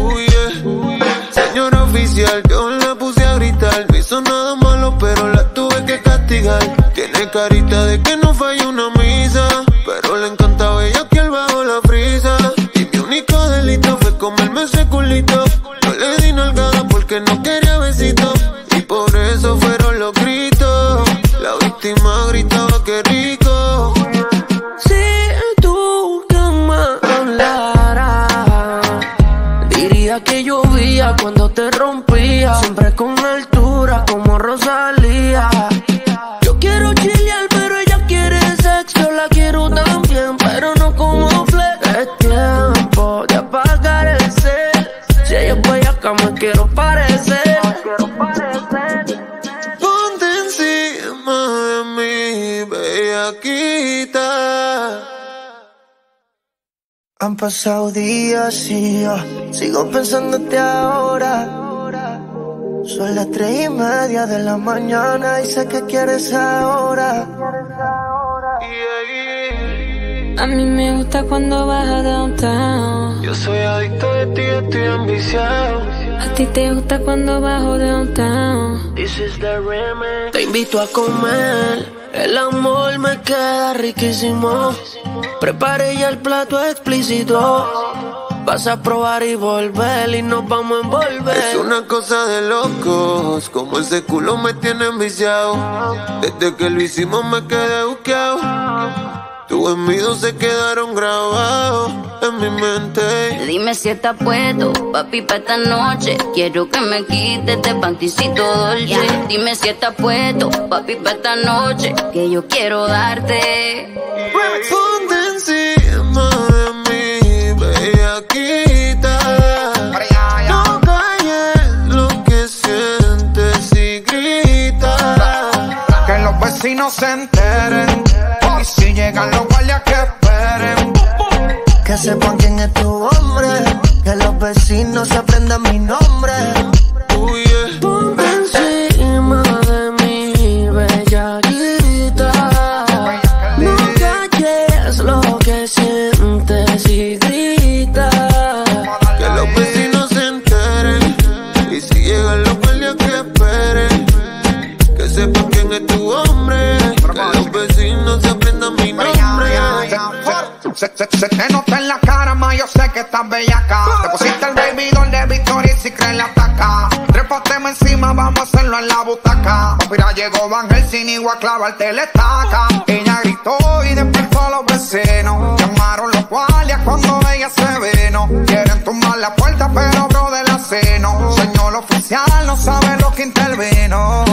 Uy, yeah. Señor oficial, yo la puse a gritar. No hizo nada malo, pero la tuve que castigar. Tiene carita de que no falla una misa, pero le encantaba ella que al bajo la frisa. Y mi único delito fue comerme ese culito. No le di nalgada porque no quería besito. Y por eso fueron los gritos. La víctima gritaba que rico. Si tú que me hablaras, diría que llovía cuando te rompía. Siempre con altura como Rosalía. Yo quiero chilear, pero ella quiere sexo. La quiero también, pero no como flex. Es tiempo de apagar el cel. Si ella es bellaca, me quiero parecer. Ponte encima de mí, bellaquita. Han pasado días y yo sigo pensándote ahora. Son las tres y media de la mañana y sé que quieres ahora. A mí me gusta cuando vas a downtown. Yo soy adicto de ti, estoy ambiciado. A ti te gusta cuando bajo downtown. This is the remix. Te invito a comer, el amor me queda riquísimo. Preparé ya el plato explícito. Vas a probar y volver y nos vamos a envolver. Es una cosa de locos, como ese culo me tiene enviciado. Desde que lo hicimos me quedé buqueado. Tus gemidos se quedaron grabados en mi mente. Dime si está puesto, papi, pa' esta noche. Quiero que me quites este panticito dolce, yeah. Dime si está puesto, papi, pa' esta noche. Que yo quiero darte. Ponte encima de mí. Bellaquita, no calles lo que sientes y grita. Que los vecinos se enteren. Y si llegan los guardias que esperen. Que sepan quién es tu hombre. Que los vecinos se aprendan mi nombre. Uy, yeah. Ponte encima de mí, bellaquita. No calles lo que sientes y grita. Se, se, se te nota en la cara, ma, yo sé que estás bellaca. Te pusiste el baby doll de Victoria y si crees la ataca. Trépateme encima, vamos a hacerlo en la butaca. Mira, llegó Van Helsing y voy a clavarte la estaca. Ella gritó y despertó a los vecinos. Llamaron los guardias cuando ella se vino. Quieren tumbar la puerta, pero bro de la seno. Señor oficial, no sabe lo que intervino.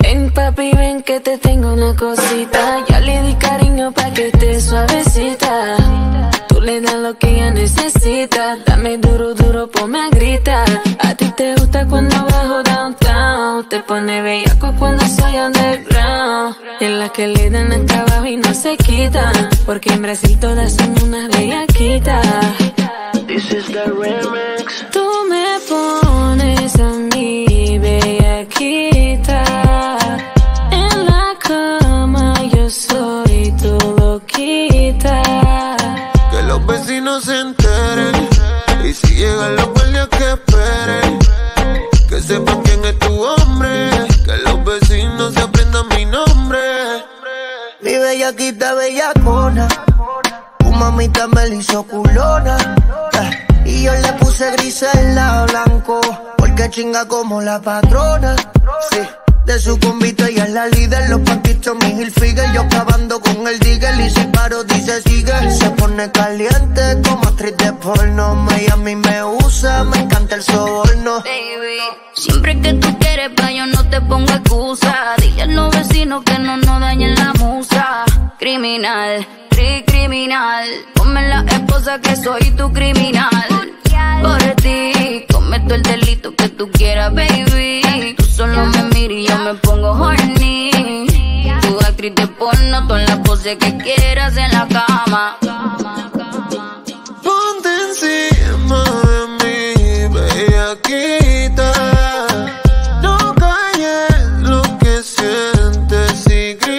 Ven, papi, ven que te tengo una cosita. Ya le di cariño pa' que esté suavecita. Tú le das lo que ella necesita. Dame duro, duro, ponme a gritar. A ti te gusta cuando bajo downtown. Te pone bellaco cuando soy underground. En las que le dan hasta abajo y no se quitan. Porque en Brasil todas son unas bellaquitas. This is the remix. Tú me pones a mí bellaquita. Soy tu loquita. Que los vecinos se enteren. Y si llegan los guardias que esperen. Que sepan quién es tu hombre. Que los vecinos se aprendan mi nombre. Mi bellaquita bellacona. Tu mamita me la hizo culona. Y yo le puse gris al lado blanco. Porque chinga como la patrona. Sí. De su convite y es la líder, los pantitos mi Hilfiger. Yo acabando con el digger y si paro dice sigue. Se pone caliente como actriz de porno. Miami me usa, me encanta el soborno. Baby, siempre que tú quieres pa' yo no te pongo excusa. Dile a los vecinos que no nos dañen la musa. Criminal, cri criminal. Ponme la esposa que soy tu criminal. Por ti, cometo el delito que tú quieras, baby. Tú solo me miras y yo me pongo horny. Tu actriz de porno, todas las poses que quieras en la cama. Ponte encima de mí, bellaquita. No calles lo que sientes y gritas.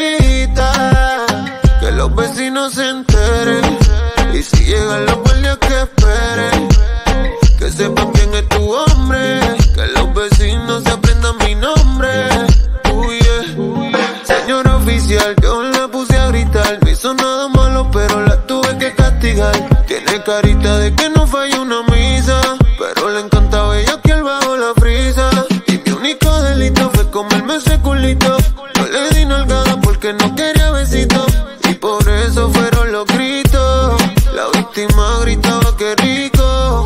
letal. Yo le puse a gritar, no hizo nada malo, pero la tuve que castigar. Tiene carita de que no falló una misa, pero le encantaba ella que al bajo la frisa. Y mi único delito fue comerme ese culito. No le di nalgada porque no quería besito, y por eso fueron los gritos. La víctima gritaba que rico.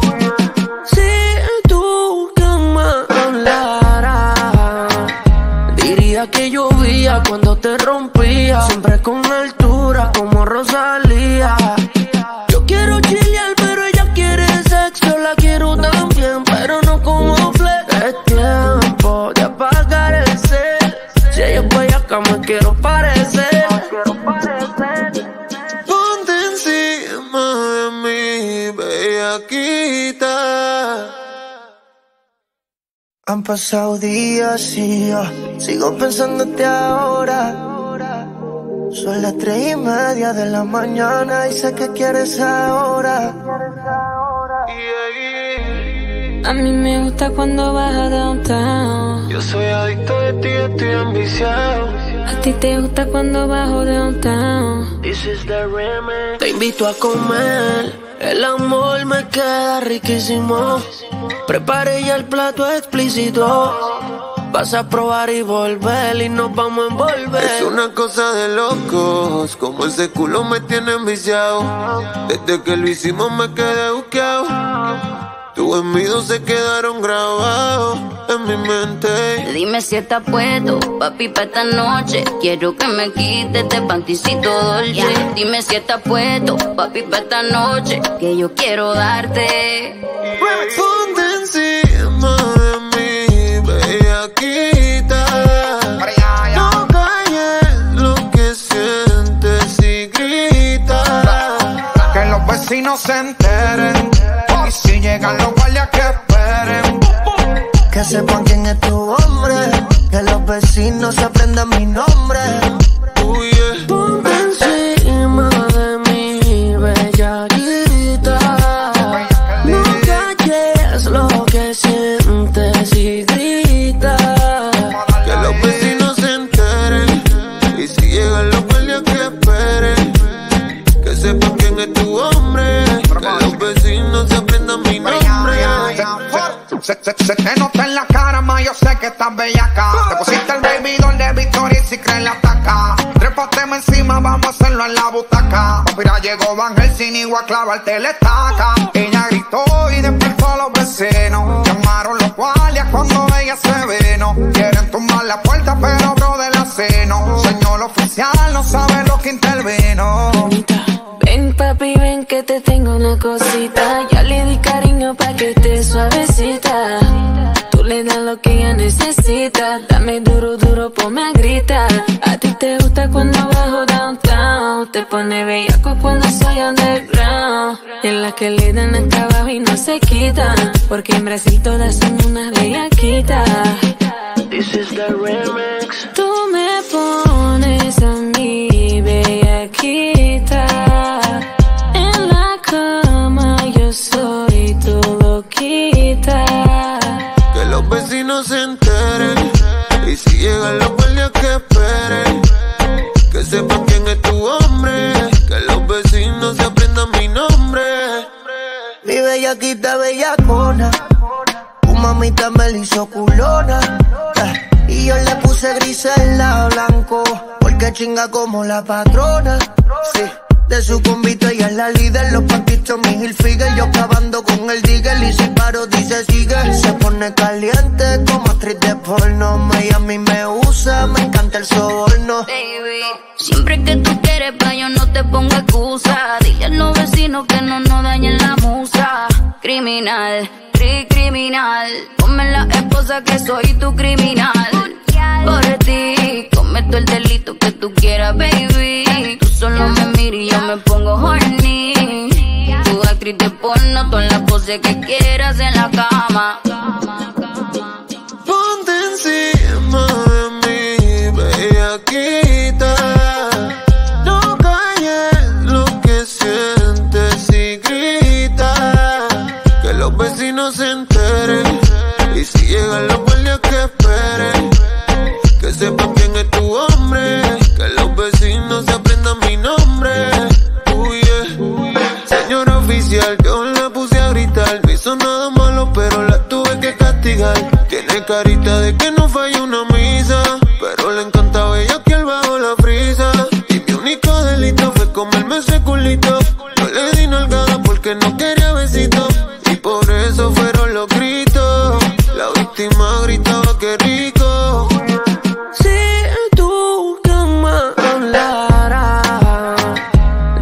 Que llovía cuando te rompía, siempre con altura como Rosalía. Yo quiero chilear, pero ella quiere sexo. La quiero también, pero no como flex. Es tiempo de apagar el cel. Si ella es bellaca, me quiero parecer. Ponte encima de mí, bellaquita. Han pasado días y yo sigo pensándote ahora. Son las tres y media de la mañana y sé que quieres ahora. A mí me gusta cuando vas a downtown. Yo soy adicto de ti, estoy enviciado. A ti te gusta cuando bajo downtown. This is the remix. Te invito a comer, el amor me queda riquísimo. Preparé ya el plato explícito. Vas a probar y volver y nos vamos a envolver. Es una cosa de locos, como ese culo me tiene enviciado. Desde que lo hicimos me quedé buqueado. Tus envidios se quedaron grabados en mi mente. Dime si está puesto, papi, pa' esta noche. Quiero que me quites este panticito dolce, yeah. Dime si está puesto, papi, pa' esta noche, que yo quiero darte. Ponte encima de mí, bellaquita. No calles lo que sientes y grita. Que los vecinos se enteren, y si llegan los guardias que esperen. Que sepan quién es tu hombre, que los vecinos aprendan mi nombre. Uy, yeah. Ponte encima de mí, bellaquita. No calles lo que sientes y grita. Que los vecinos se enteren, y si llegan los guardias que esperen. Que sepan quién es tu hombre, que los vecinos aprendan mi nombre. Se, se, se te nota en la cara, ma, yo sé que estás bellaca. Te pusiste el baby doll de Victoria y si crees la ataca. Trépateme encima, vamos a hacerlo en la butaca. O mira, llegó Van Helsing y voy a clavarte la estaca. Ella gritó y despertó a los vecinos. Llamaron los guardias cuando ella se vino. Quieren tumbar la puerta, pero abro de la seno. Señor oficial, no sabe lo que intervino. Ven, papi, ven que te tengo una cosita. Ya le di cariño pa' que esté suavecita. Tú le das lo que ella necesita. Dame duro, duro, ponme a gritar. A ti te gusta cuando bajo downtown. Te pone bellaco cuando soy underground. En las que le dan hasta abajo y no se quitan, porque en Brasil todas son unas bellaquitas. This is the remix. Tú me pones a mí bellaquita. En la cama yo soy tu loquita. Que los vecinos se enteren, y si llegan los guardias que esperen. Que sepan quién es tu hombre, que los vecinos se aprendan mi nombre. Mi bellaquita bellacona, tu mamita me la hizo culona. Y yo le puse gris al lado blanco, porque chinga como la patrona. Sí, de su convito ella es la líder. Los panquitos, mi Hilfiger, yo acabando con el digger. Y si paro dice sigue. Se pone caliente como actriz de porno. Miami me usa, me encanta el soborno. Baby, siempre que tú quieres pa' yo no te pongo excusa. Dile a los vecinos que no nos dañen la musa. Criminal, tri criminal. Ponme la esposa que soy tu criminal. Por ti cometo el delito que tú quieras, baby. Tú solo me miras y yo me pongo horny. Tu actriz de porno, todas las poses que quieras en la cama. Ponte encima de mí, bellaquita. No calles lo que sientes y grita. Que los vecinos se enteren, y si llegan los guardias que esperen. Que sepa quién es tu hombre, que los besos carita de que no falla una misa, pero le encantaba ella que al bajo la frisa. Y mi único delito fue comerme ese culito. No le di nalgada porque no quería besito, y por eso fueron los gritos. La víctima gritaba que rico. Si tú que me hablaras,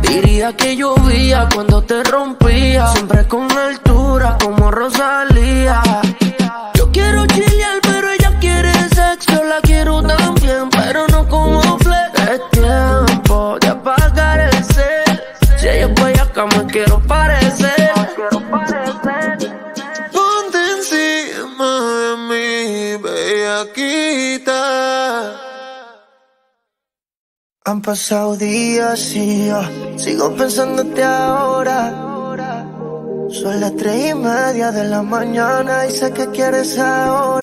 diría que llovía cuando te rompía. Siempre con altura como Rosalía. Me quiero parecer. Ponte encima de mí, bellaquita. Han pasado días y yo sigo pensándote ahora. Son las tres y media de la mañana y sé que quieres ahora.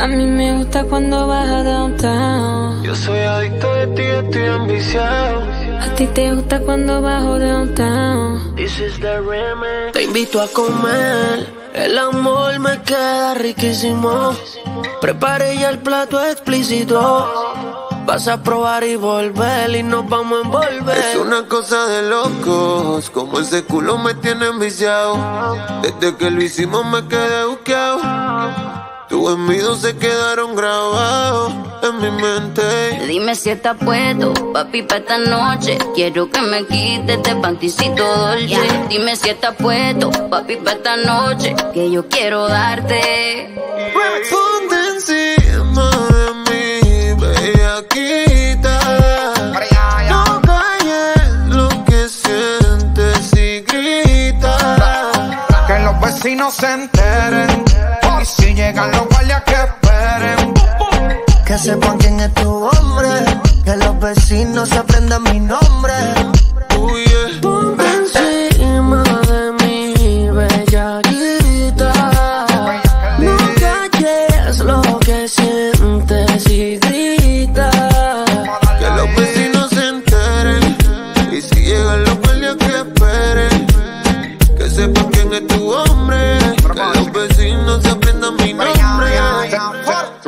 A mí me gusta cuando vas a downtown. Yo soy adicto de ti, estoy ambiciado. A ti te gusta cuando bajo downtown. This is the remix. Te invito a comer. El amor me queda riquísimo. Preparé ya el plato explícito. Vas a probar y volver y nos vamos a envolver. Es una cosa de locos, como ese culo me tiene enviciado. Desde que lo hicimos me quedé buqueado. Tus envidios se quedaron grabados en mi mente. Dime si estás puesto, papi, pa' esta noche. Quiero que me quites este panticito dolce. Yeah. Dime si estás puesto, papi, pa' esta noche. Que yo quiero darte. Ponte encima de mí, bellaquita. No calles lo que sientes y grita. Que los vecinos se enteren. Y si llegan los guardias que esperen. Que sepan quién es tu hombre. Que los vecinos aprendan mi nombre. Oh, yeah. Ponte encima de mí, bellaquita. No calles lo que sientes y grita. Que los vecinos se enteren. Y si llegan los guardias que esperen. Que sepan quién es tu hombre. Que los vecinos se aprendan mi nombre.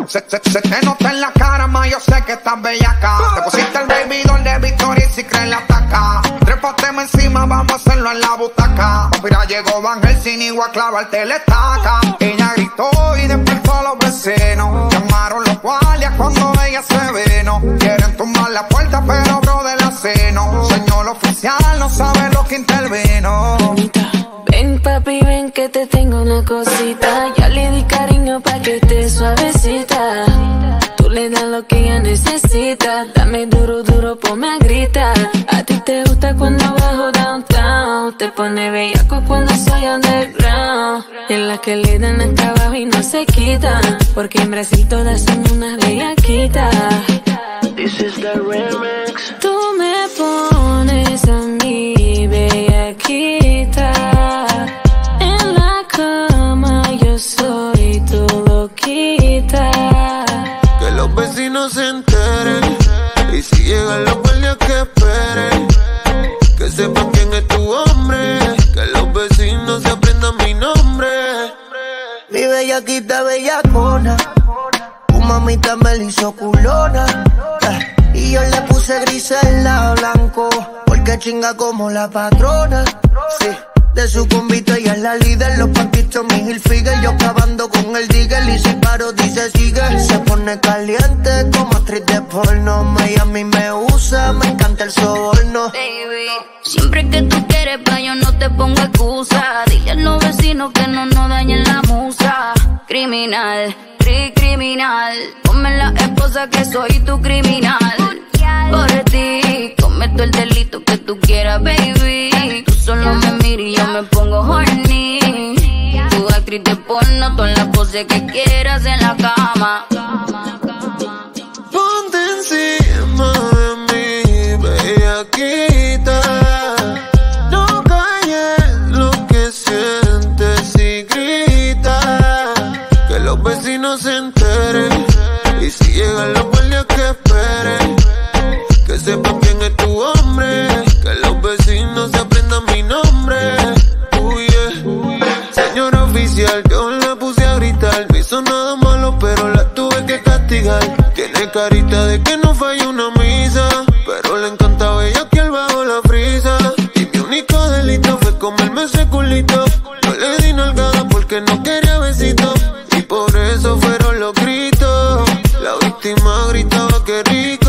Se, se, se, se te nota en la cara, ma, yo sé que estás bellaca. Te pusiste el baby doll de Victoria y si crees la ataca. Trépateme encima, vamos a hacerlo en la butaca. Mira, llegó Van Helsing y voy a clavarte la estaca. Ella gritó y despertó a los vecinos. Llamaron los guardias cuando ella se vino. Quieren tumbar la puerta, pero bro del aceno. Señor oficial, no sabe lo que intervino. Ven papi, ven que te tengo una cosita. Ya le di cariño pa' que esté suavecita. Tú le das lo que ella necesita. Dame duro, duro, ponme a gritar. A ti te gusta cuando bajo downtown. Te pone bellaco cuando soy underground. En las que le dan hasta abajo y no se quitan. Porque en Brasil todas son unas bellaquitas. This is the remix. Tú me pones a mí bellaquita. Soy tu loquita. Que los vecinos se enteren. Y si llegan los guardias que esperen. Que sepan quién es tu hombre. Que los vecinos se aprendan mi nombre. Mi bellaquita bellacona. Tu mamita me la hizo culona. eh, Y yo le puse grisela blanco. Porque chinga como la patrona. Sí. De su convito ella es la líder. Los paquitos, mi Hilfiger. Yo acabando con el digger. Y si paro dice sigue. Se pone caliente como actriz de porno. Miami me usa, me encanta el soborno. Baby, siempre que tú quieres pa' yo no te pongo excusa. Dile a los vecinos que no nos dañen la musa. Criminal, tri criminal. Ponme la esposa que soy tu criminal. Por ti cometo el delito que tú quieras, baby. Tú solo me miras y yo me pongo horny. Tu actriz de porno, todas las poses que quieras en la cama. Ponte encima de mí, bellaquita. No calles lo que sientes y grita. Que los vecinos se enteren. Y si llegan los guardias que esperen. Que sepa quién es tu hombre, que los vecinos se aprendan mi nombre. Uy, yeah. Señora oficial, yo la puse a gritar. No hizo nada malo, pero la tuve que castigar. Tiene carita de que no falla una misa, pero le encantaba ella que al bajo la frisa. Y mi único delito fue comerme ese culito. No le di nalgada porque no quería besito. Y por eso fueron los gritos. La víctima gritaba que rico.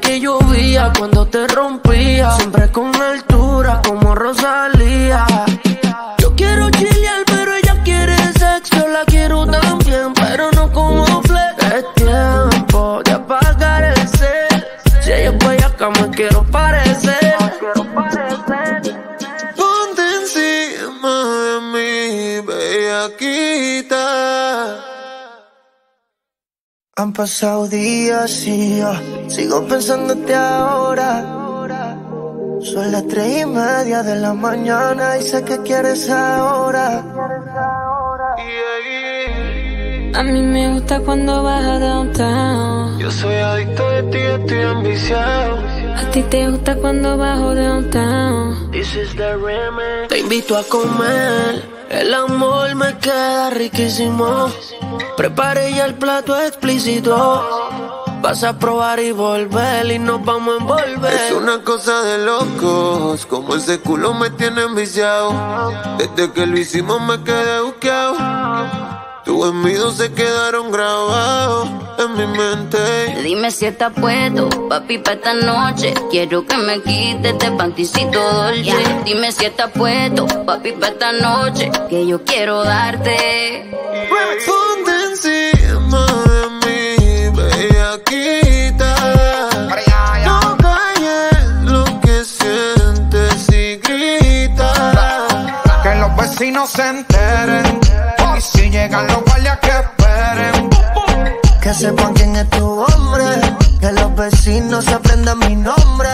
Que llovía cuando te rompía. Siempre con altura como Rosalía. Yo quiero chilear pero ella quiere sexo. Yo la quiero también pero no como flex. Es tiempo de apagar el cel. Si ella es bellaca me quiero parecer. Ponte encima de mí, bellaquita. Han pasado días y yo sigo pensándote ahora. Son las tres y media de la mañana y sé que quieres ahora. A mí me gusta cuando vas a downtown. Yo soy adicto de ti, estoy ambiciado. A ti te gusta cuando bajo downtown. This is the remix. Te invito a comer. El amor me queda riquísimo. Preparé ya el plato explícito. Vas a probar y volver y nos vamos a envolver. Es una cosa de locos, como ese culo me tiene enviciado. Desde que lo hicimos me quedé buscado. Tus envidios se quedaron grabados en mi mente. Dime si estás puesto, papi, pa' esta noche. Quiero que me quites este panticito dolce. Yeah. Dime si estás puesto, papi, pa' esta noche. Que yo quiero darte. Ponte encima de mí, bellaquita. No calles lo que sientes y grita. Que los vecinos se enteren. Y si llegan los guardias que esperen. Que sepan quién es tu hombre. Que los vecinos se aprendan mi nombre.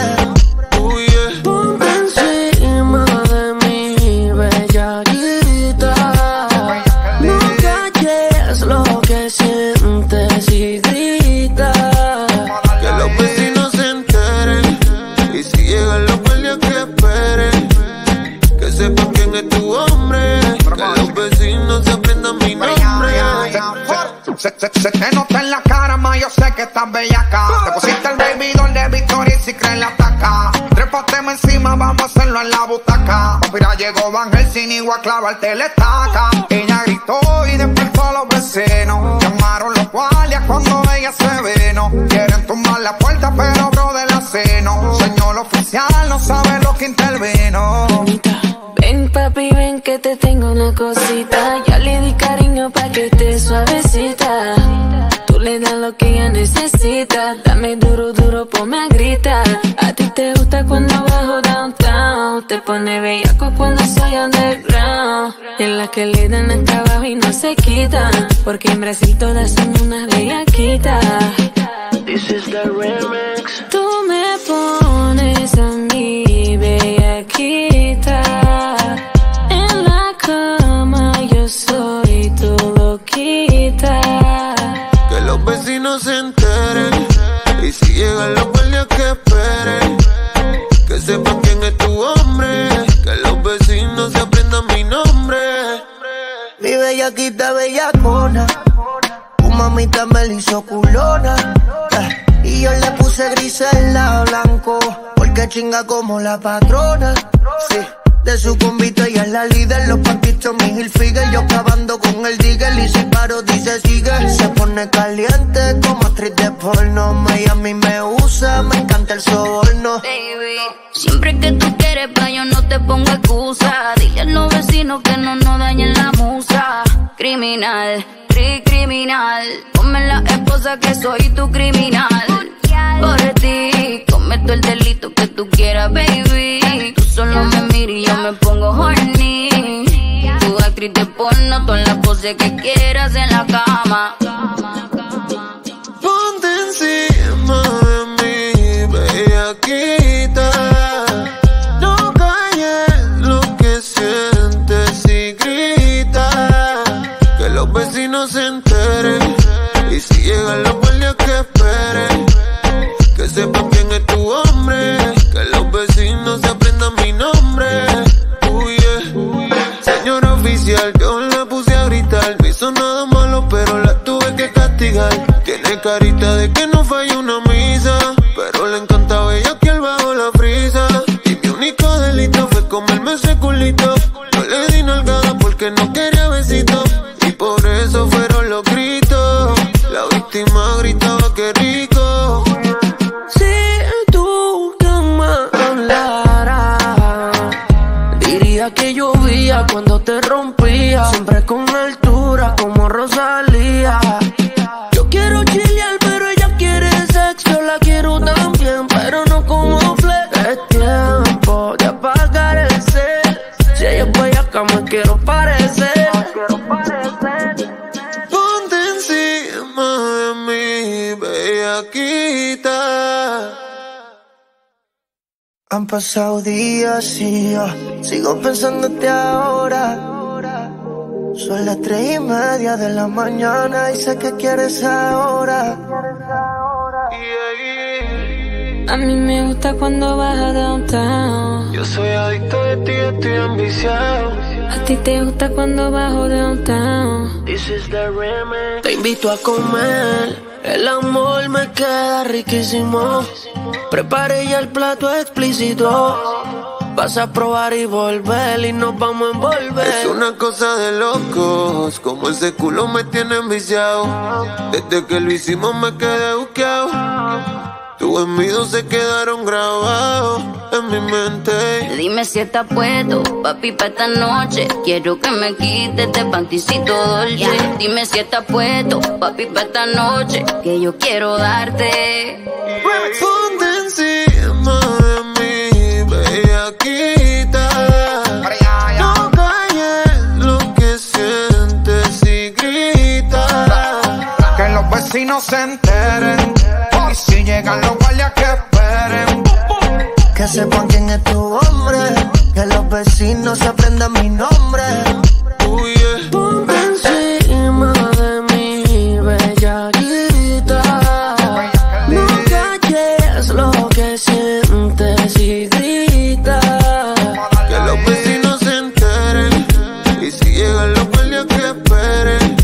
Uy, yeah. Ponte encima de mí, bellaquita. No calles lo que sientes y grita. Que los vecinos se enteren. Y si llegan los guardias que esperen. Que sepan quién es tu hombre. Que los vecinos se aprendan mi nombre. Se, se, se te nota en la cara, ma yo sé que estás bellaca. Te pusiste el baby doll de Victoria y si crees la taca. Trépateme encima, vamos a hacerlo en la butaca. Mira, llegó Van Helsing y voy a clavarte la estaca. Ella gritó y despertó a los vecinos. Llamaron los guardias cuando ella se vino. Quieren tumbar la puerta, pero bro de la seno. Señor oficial, no sabe lo que intervino. Ven papi, ven que te tengo una cosita. Ya le di cariño pa' que esté suavecita. Tú le das lo que ella necesita. Dame duro, duro, ponme a gritar. A ti te gusta cuando bajo downtown. Te pone bellaco cuando soy underground. En las que le dan hasta abajo y no se quitan. Porque en Brasil todas son unas bellaquitas. This is the remix. Tú me pones a mí bellaquita. Se enteren. Y si llegan los guardias que esperen. Que sepan quién es tu hombre. Que los vecinos se aprendan mi nombre. Mi bellaquita bellacona. Tu mamita me la hizo culona. Y yo le puse grisela blanco, porque chinga como la patrona. Sí, de su convite ella es la líder, los paquitos mi Hilfiger, yo clavando con el digger y si paro dice sigue. Se pone caliente como actriz de porno, Miami me usa, me encanta el soborno. Baby, siempre que tú quieres pa' yo no te pongo excusa, dile a los vecinos que no nos dañen la musa. Criminal, tri criminal, ponme la esposa que soy tu criminal. Por ti cometo el delito que tú quieras, baby. Tú solo me miras y yo me pongo horny. Tu actriz de porno, todas las poses que quieras en la cama. Ponte encima de mí, bellaquita. No calles lo que sientes y grita, que los vecinos se enteren. Y si llegan los guardias que esperen, que sepan quién es tu hombre, que los vecinos se aprendan mi nombre. Uy, yeah. Uy, yeah. Señora oficial, yo la puse a gritar, no hizo nada malo pero la tuve que castigar. Tiene carita de que no falló una misa, pero le encantaba ella que al bajo la frisa. Y mi único delito fue comerme ese culito, no le di nalgada porque no quería besito, y por eso fueron los gritos. La víctima gritaba que rico. Que llovía cuando te rompía, siempre con altura como Rosalía. Yo quiero chilear pero ella quiere sexo, la quiero también pero no como flex. Es tiempo de apagar el cel, si ella es bellaca me quiero parecer. Ponte encima de mí, bellaquita. Han pasado días y yo sigo pensándote ahora. Son las tres y media de la mañana y sé que quieres ahora. A mí me gusta cuando vas a downtown. Yo soy adicto de ti, estoy ambiciado. A ti te gusta cuando bajo downtown. This is the remix. Te invito a comer, el amor me queda riquísimo. Preparé ya el plato explícito. Vas a probar y volver y nos vamos a envolver. Es una cosa de locos, como ese culo me tiene enviciado. Desde que lo hicimos me quedé buscado. Tus envidios se quedaron grabados en mi mente. Dime si estás puesto, papi, pa' esta noche. Quiero que me quites este panticito dolce. Yeah. Dime si estás puesto, papi, pa' esta noche, que yo quiero darte. Ponte encima de mí, bellaquita. No calles lo que sientes y grita, que los vecinos se enteren. Y si llegan los guardias que esperen, que sepan quién es tu hombre, que los vecinos se aprendan mi nombre. Uy, yeah. Ponte encima de mí, bellaquita. No calles lo que sientes y grita, que los vecinos se enteren. Y si llegan los guardias que esperen,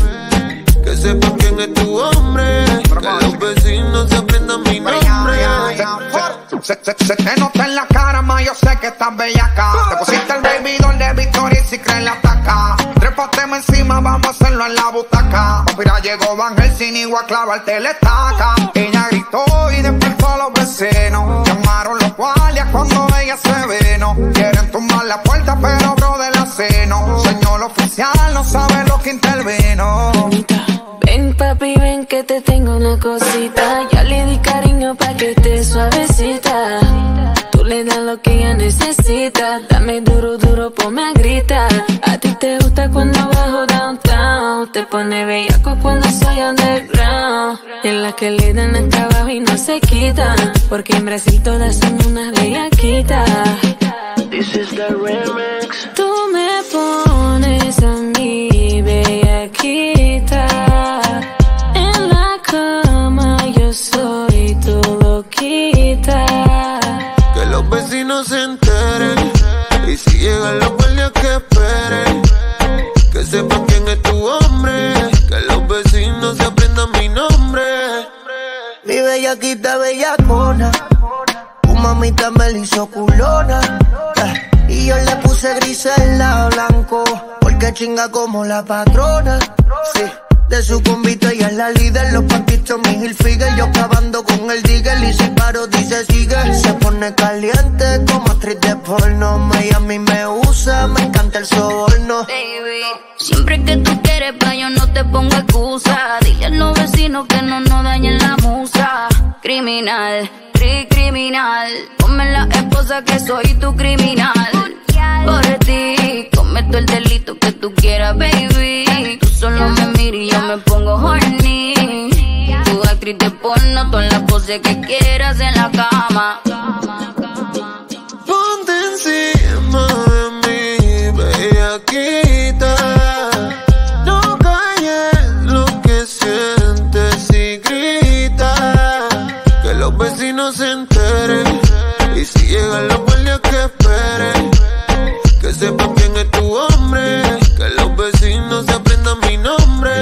que sepan quién es tu hombre, que los vecinos se aprendan mi nombre. Se, se, se te nota en la cara, ma yo sé que estás bellaca. Te pusiste el baby doll de Victoria y si crees la taca. Trépateme encima, vamos a hacerlo en la butaca. Mira, llegó Van Helsing y voy a clavarte la estaca. Ella gritó y despertó a los vecinos, llamaron los guardias cuando ella se vino. Quieren tumbar la puerta pero bro del aceno, señor oficial no sabe lo que intervino. Ven papi, ven que te tengo una cosita. Ya le di cariño pa' que esté suavecita. Tú le das lo que ella necesita. Dame duro, duro, ponme a gritar. A ti te gusta cuando bajo downtown. Te pone bellaco cuando soy underground. En las que le dan hasta abajo y no se quitan, porque en Brasil todas son unas bellaquitas. This is the remix. Tú me pones a mí, bellaquita. En la cama yo soy tu loquita. Que los vecinos se enteren. Y si llegan los guardias que esperen, que sepan quién es tu hombre, que los vecinos se aprendan mi nombre. Mi bella bellaquita, bellacona. Tu mamita me la hizo culona, eh. Y yo le puse grisela, blanco, porque chinga como la patrona, sí. De su convite ella es la líder, los panquitos, mi Hilfiger. Yo acabando con el digger y se paro, dice sigue. Se pone caliente como actriz de porno. Miami me usa, me encanta el soborno. Baby, siempre que tú quieres pa' yo no te pongo excusa. Dile a los vecinos que no nos dañen la musa. Criminal, tri criminal, ponme la esposa que soy tu criminal. Por ti, cometo el delito que tú quieras, baby. Tú solo me miras y yo me pongo horny. Tu actriz de porno, todas las poses que quieras en la cama. Ponte encima de mí, bellaquita. No calles lo que sientes y grita. Que los vecinos se enteren. Y si llegan los guardias que esperen. Que sepan quién es tu hombre, que los vecinos se aprendan mi nombre.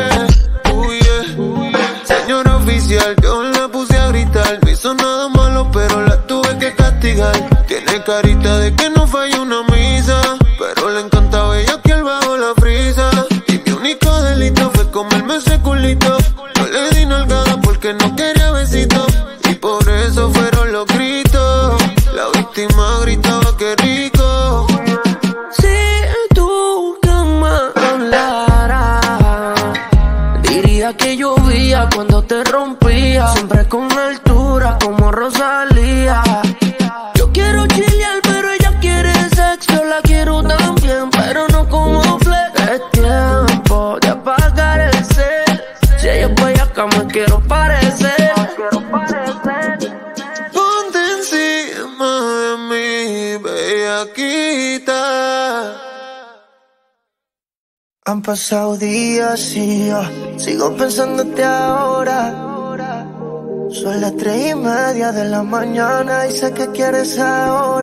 Uy, yeah. Señor oficial, yo la puse a gritar. No hizo nada malo, pero la tuve que castigar. Tiene carita de que no falla una misa, pero le encantaba ella que al bajo la frisa. Y mi único delito fue comerme ese culito. No le di nalgada porque no quería besito, y por eso fueron los gritos. La víctima gritaba que rico. Que llovía cuando te rompía, siempre con altura como Rosalía. Yo quiero chilear, pero ella quiere sexo. Yo la quiero también, pero no como flex. Es tiempo de apagar el cel. Si ella es bellaca, me quiero parecer. Ponte encima de mí, bellaquita. Han pasado días y yo sigo pensándote ahora. Son las tres y media de la mañana y sé que quieres ahora.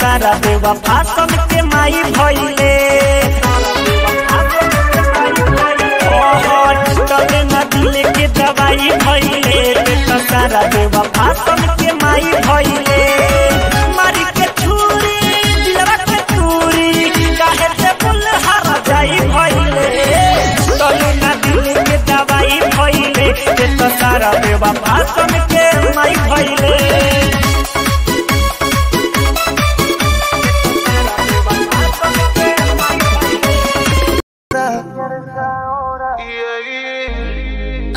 सारा बेवफा सब के माई भइले दिले के दवाई भइले सारा बेवफा सब के माई भइले मारी के छुरी दिलवा के छुरी काहे से बुलहर जाई भइले तलना दिले के दवाई भइले सारा बेवफा सब के माई भइले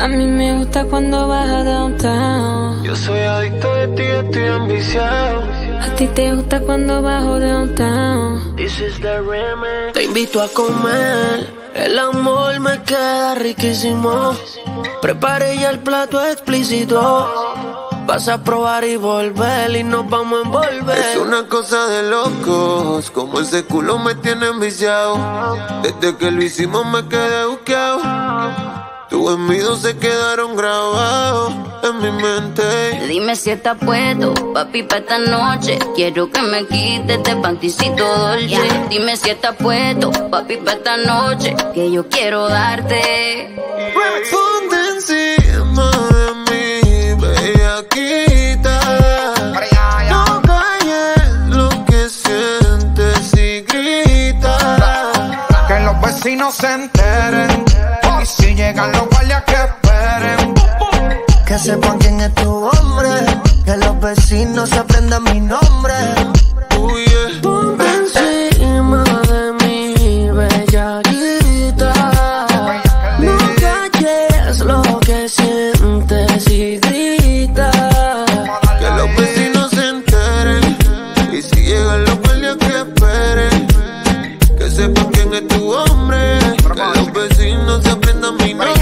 A mí me gusta cuando vas a downtown. Yo soy adicto de ti, estoy ambiciado. A ti te gusta cuando bajo downtown. This is the remix. Te invito a comer, el amor me queda riquísimo. Preparé ya el plato explícito. Vas a probar y volver y nos vamos a envolver. Es una cosa de locos, como ese culo me tiene ambiciado. Desde que lo hicimos me quedé buqueado. Tus envidios se quedaron grabados en mi mente. Dime si estás puesto, papi, pa' esta noche. Quiero que me quites este panticito dolce, yeah. Dime si estás puesto, papi, pa' esta noche, que yo quiero darte. Ponte encima de mí, bellaquita. No calles lo que sientes y grita. Que los vecinos se enteren. Si llegan los guardias que esperen. Que sepan quién es tu hombre. Que los vecinos se aprendan mi nombre. Uy, yeah. Ponte encima de mí, bellaquita. No calles lo que sientes y grita. Que los vecinos se enteren. Y si llegan los guardias que esperen. Que sepan quién es tu hombre. Que los vecinos se aprendan mi nombre.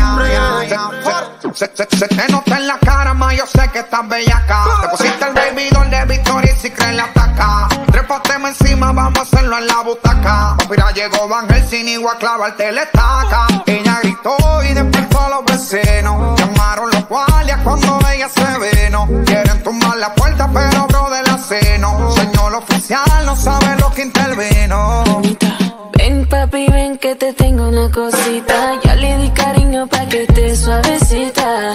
Se, se, se te nota en la cara, ma yo sé que estás bellaca. Te pusiste el baby doll de Victoria y si crees la ataca. Trépateme encima, vamos a hacerlo en la butaca. Mira, llegó Van Helsing y voy a clavarte la estaca. Ella gritó y despertó a los vecinos. Llamaron los guardias cuando ella se vino. Quieren tumbar la puerta, pero bro de la seno. Señor oficial, no sabe lo que intervino. Ven papi, ven que te tengo una cosita. Ya le di cariño pa' que esté suavecita.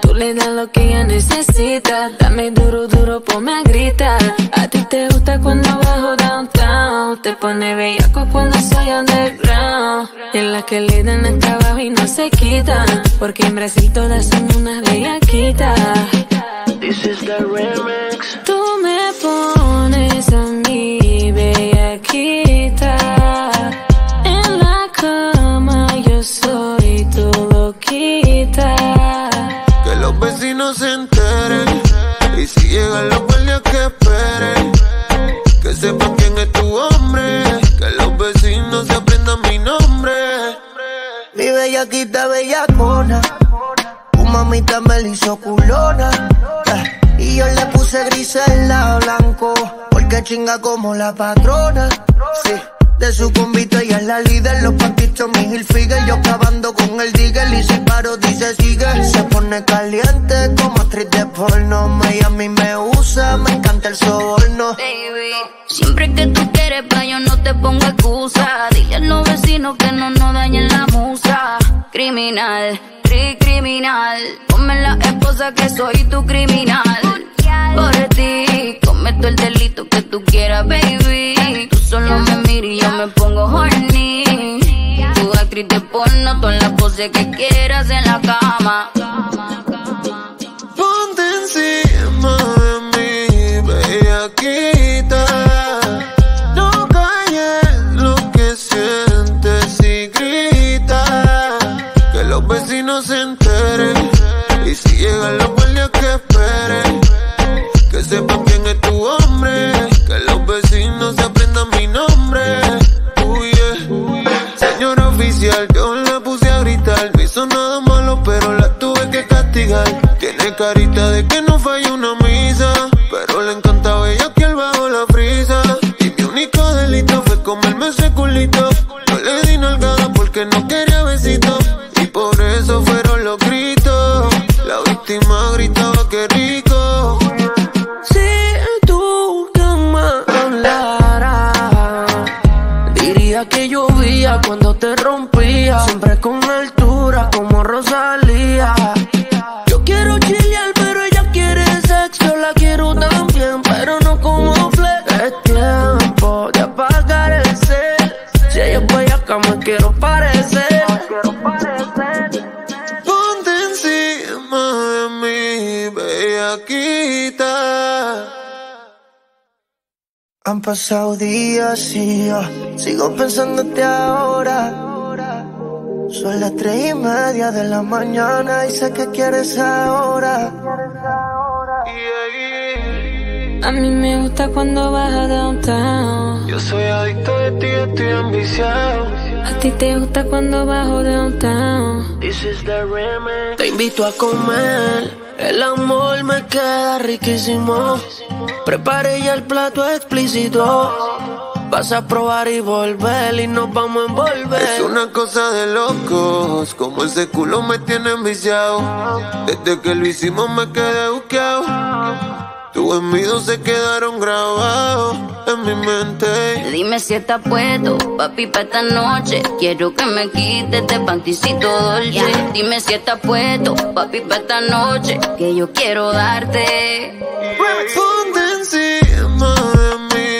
Tú le das lo que ella necesita. Dame duro, duro, ponme a gritar. A ti te gusta cuando bajo downtown. Te pone bellaco cuando soy underground. En las que le dan hasta abajo y no se quitan. Porque en Brasil todas son unas bellaquitas. This is the remix. Tú me pones a mí bellaquita. En la cama yo soy tu loquita. Que los vecinos se enteren. Y si llegan los guardias que esperen. Que sepan quién es tu hombre. Que los vecinos se aprendan mi nombre. Mi bellaquita bellacona. Tu mamita me la hizo culona. Y yo le puse grisela blanco, porque chinga como la patrona. Sí, de su convito ella es la líder, los pantitos mis hilfiger, yo acabando con el digger, y se paro, dice sigue. Se pone caliente como actriz de porno, Miami me usa, me encanta el soborno. Baby, siempre que tú quieres pa' yo no te pongo excusa, dile a los vecinos que no nos dañen la musa. Criminal, cri criminal, ponme la esposa que soy tu criminal. Por ti, cometo el delito que tú quieras, baby. Tú solo me miras y yo me pongo horny. Tú actriz de porno, todas las poses que quieras en la cama. Ponte encima de mí, bellaquita. No calles lo que sientes y grita. Que los vecinos se enteren. Y si llegan los guardias que esperen. Que sepan quién es tu hombre. Que los vecinos se aprendan mi nombre. Uy, yeah. Uy, yeah. Señor oficial, yo la puse a gritar. No hizo nada malo, pero la tuve que castigar. Tiene carita de que no falla una misa, pero le encantaba ella que al bajo la frisa. Y mi único delito fue comerme ese culito. No le di nalgada porque no quería besito. Y por eso fueron los gritos. La víctima gritaba que rico. Que llovía cuando te rompía, siempre con altura como Rosalía. Yo quiero chilear, pero ella quiere sexo. La quiero también, pero no como flex. Es tiempo de apagar el cel. Si ella es bellaca, me quiero parecer. Ponte encima de mí, bellaquita. Han pasado días y yo sigo pensándote ahora. Son las tres y media de la mañana y sé que quieres ahora. A mí me gusta cuando vas a downtown. Yo soy adicto de ti, estoy enviciado. A ti te gusta cuando bajo downtown. This is the remix. Te invito a comer. El amor me queda riquísimo. Preparé ya el plato explícito. Vas a probar y volver y nos vamos a envolver. Es una cosa de locos, como ese culo me tiene enviciado. Desde que lo hicimos me quedé buqueado. Tus envidios se quedaron grabados en mi mente. Dime si estás puesto, papi, pa' esta noche. Quiero que me quites este panticito dolce. Yeah. Dime si estás puesto, papi, pa' esta noche. Que yo quiero darte. Ponte encima de mí,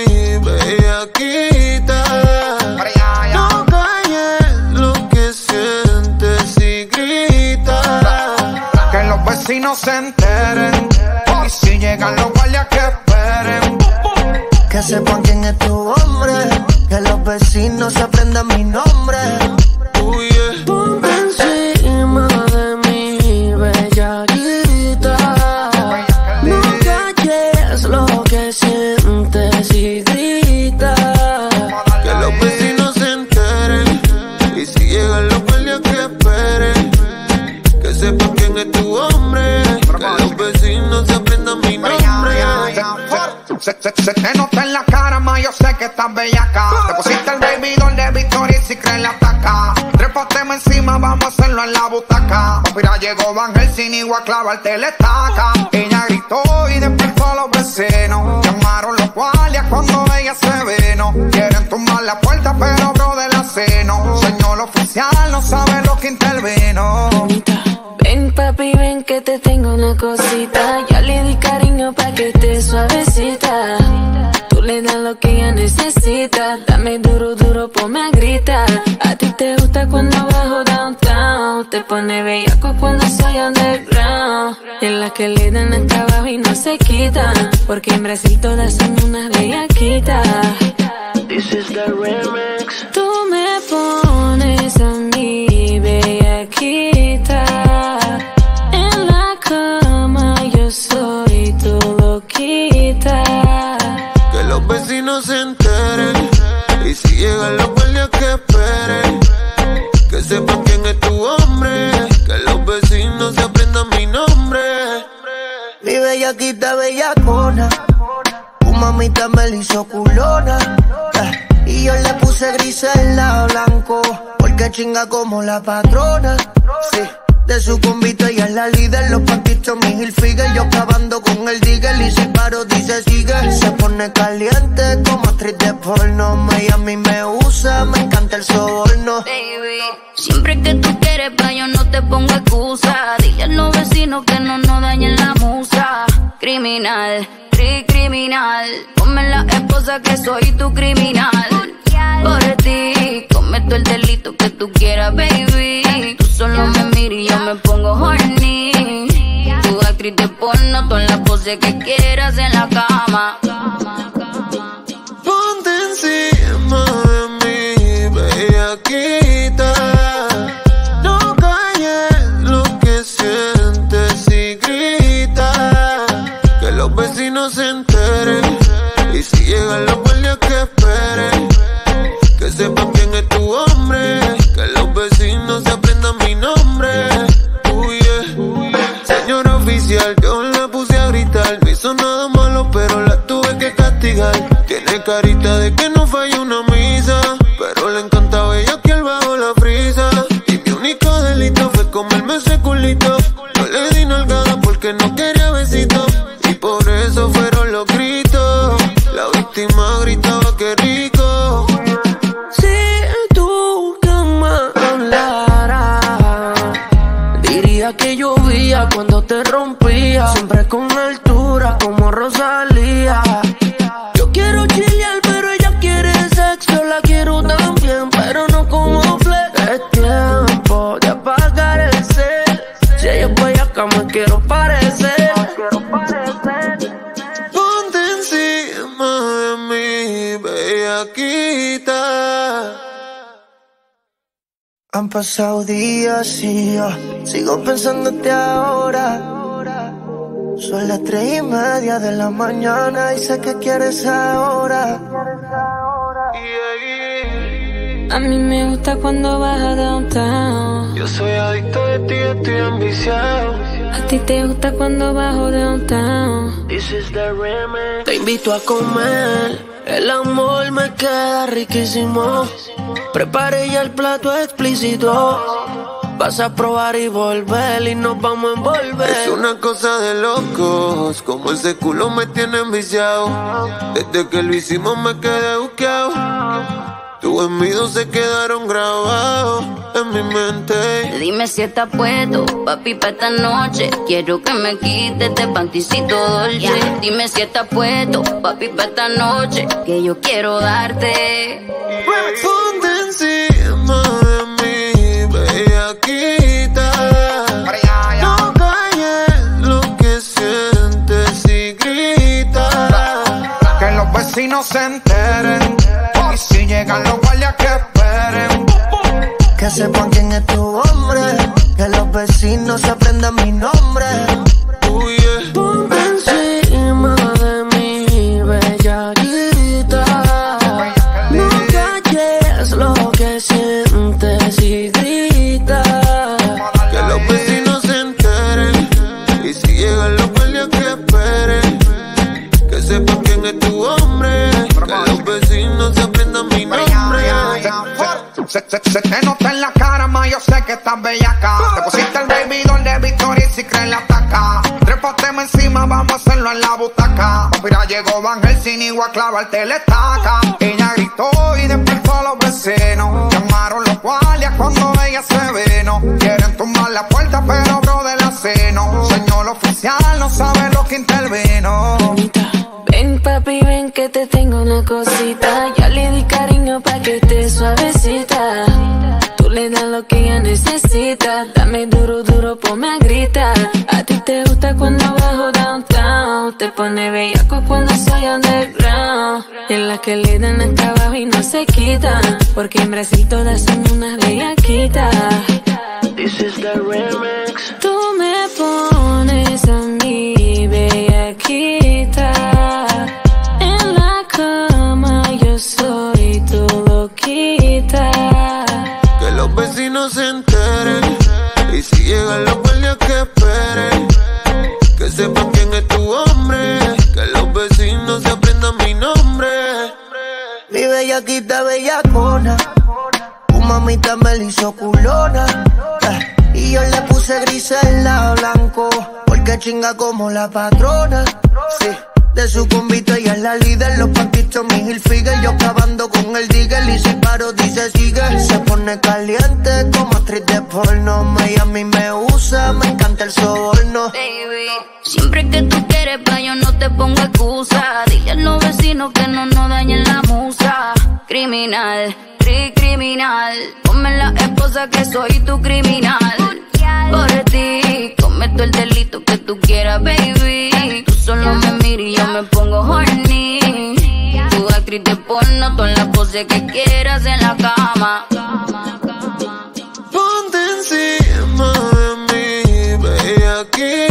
bellaquita. No calles lo que sientes y grita. Que los vecinos se enteren. Y si llegan los guardias que esperen. Que sepan quién es tu hombre. Que los vecinos se aprendan mi nombre. Uy, yeah. Ponte encima de mí, bellaquita. No calles lo que sientes y grita. Que los vecinos se enteren. Y si llegan los guardias que esperen. Que sepan quién es tu hombre. Se, se, se te nota en la cara, ma, yo sé que estás bellaca. Te pusiste el baby doll de Victoria y si crees la ataca. Trépateme encima, vamos a hacerlo en la butaca. Mira, llegó Van Helsing y voy a clavarte la estaca. Ella gritó y despertó a los vecinos. Llamaron los guardias cuando ella se vino. Quieren tumbar la puerta, pero bro de la seno. Señor oficial, no sabe lo que intervino. Ven papi, ven que te tengo una cosita. Ya le di cariño pa' que esté suavecita. Tú le das lo que ella necesita. Dame duro, duro, ponme a gritar. A ti te gusta cuando bajo downtown. Te pone bellaco cuando soy underground. Y en las que le dan hasta abajo y no se quitan. Porque en Brasil todas son unas bellaquitas. This is the remix. Tú me pones a mí bellaquita. Soy tu loquita. Que los vecinos se enteren. Y si llegan los guardias que esperen. Que sepan quién es tu hombre. Que los vecinos se aprendan mi nombre. Mi bellaquita bellacona. Tu mamita me la hizo culona. Y yo le puse gris en la blanco. Porque chinga como la patrona. Sí. De su convite y es la líder, los patitos mi Hilfiger, yo acabando con el digger y si paro dice sigue. Se pone caliente como actriz de porno, Miami me usa, me encanta el soborno. Baby, siempre que tú quieres pa' yo no te pongo excusa. Dile a los vecinos que no nos dañen la musa. Criminal, tri criminal, ponme la esposa que soy tu criminal. Por ti, cometo el delito que tú quieras, baby. Tú solo me miras y yo me pongo horny. Tu actriz de porno, todas las poses que quieras en la cama. Ponte encima de mí, bellaquita. No calles lo que sientes y grita. Que los vecinos se enteren. Y si llegan los guardias que esperen. Que sepan quién es tu hombre. Que los vecinos se aprendan mi nombre. Uy, yeah. Señor oficial, yo la puse a gritar. No hizo nada malo, pero la tuve que castigar. Tiene carita de que no falla una misa. Pero le encantaba ella que al bajo la frisa. Y mi único delito fue comerme ese culito. No le di nalgada porque no quería besito. Y por eso fueron los gritos. La víctima gritaba que rico. Que llovía cuando te rompía. Siempre con altura como Rosalía. Yo quiero chilear pero ella quiere sexo. La quiero también pero no como flex. Es tiempo de apagar el cel. Si ella es bellaca me quiero parecer. Ponte encima de mí, bellaquita. Han pasado días y yo sigo pensándote ahora. Son las tres y media de la mañana y sé que quieres ahora. A mí me gusta cuando bajas downtown. Yo soy adicto de ti, estoy ambiciado. A ti te gusta cuando bajo downtown. This is the remix. Te invito a comer. El amor me queda riquísimo. Preparé ya el plato explícito. Vas a probar y volver y nos vamos a envolver. Es una cosa de locos, como ese culo me tiene enviciado. Desde que lo hicimos me quedé buqueado. Tus envidios se quedaron grabados en mi mente. Dime si estás puesto, papi, pa' esta noche. Quiero que me quites este panticito dolce. Yeah. Dime si estás puesto, papi, pa' esta noche. Que yo quiero darte. Ponte encima de mí, bellaquita. No calles lo que sientes y grita. Que los vecinos se enteren. Y si llegan los guardias que esperen. Que sepan quién es tu hombre. Que los vecinos se aprendan mi nombre. Uy, yeah. Ponte encima de mí, bellaquita. No calles lo que sientes y grita. Que los vecinos se enteren. Y si llegan los guardias que esperen. Que que sepa quién es tu hombre, que los vecinos se aprendan mi nombre. Se, se, se, se te nota en la cara, ma, yo sé que estás bellaca. Te pusiste el baby doll de Victoria y si crees la ataca. Trépateme encima, vamos a hacerlo en la butaca. Mira, llegó Van Helsing y voy a clavarte la estaca. Ella gritó y despertó a los vecinos. Llamaron los guardias cuando ella se vino. Quieren tumbar la puerta, pero bro del aseno. Señor oficial, no sabe lo que intervino. Ven papi, ven que te tengo una cosita. Ya le di cariño pa' que esté suavecita. Tú le das lo que ella necesita. Dame duro, duro, ponme a gritar. A ti te gusta cuando bajo downtown. Te pone bellaco cuando soy underground. Y en las que le dan hasta abajo y no se quitan. Porque en Brasil todas son unas bellaquitas. This is the remix. Tú me pones a mí bellaquita. Se enteren, y si llegan los guardias que esperen, que sepan quién es tu hombre, que los vecinos se aprendan mi nombre. Mi bellaquita bellacona, tu mamita me la hizo culona, eh, y yo le puse grisela blanco, porque chinga como la patrona, sí. De su convite ella es la líder, los paquitos mis hilfiger, yo acabando con el digger, y si paro dice sigue. Se pone caliente como actriz de porno, Miami me usa, me encanta el soborno. Baby, siempre que tú quieres pa' yo no te pongo excusa, dile a los vecinos que no nos dañen la musa. Criminal, tri criminal, ponme la esposa que soy tu criminal. Por ti, cometo el delito que tú quieras, baby. Tú solo me miras y yo me pongo horny. Tu actriz de porno, todas las poses que quieras en la cama. Ponte encima de mí, baby, aquí.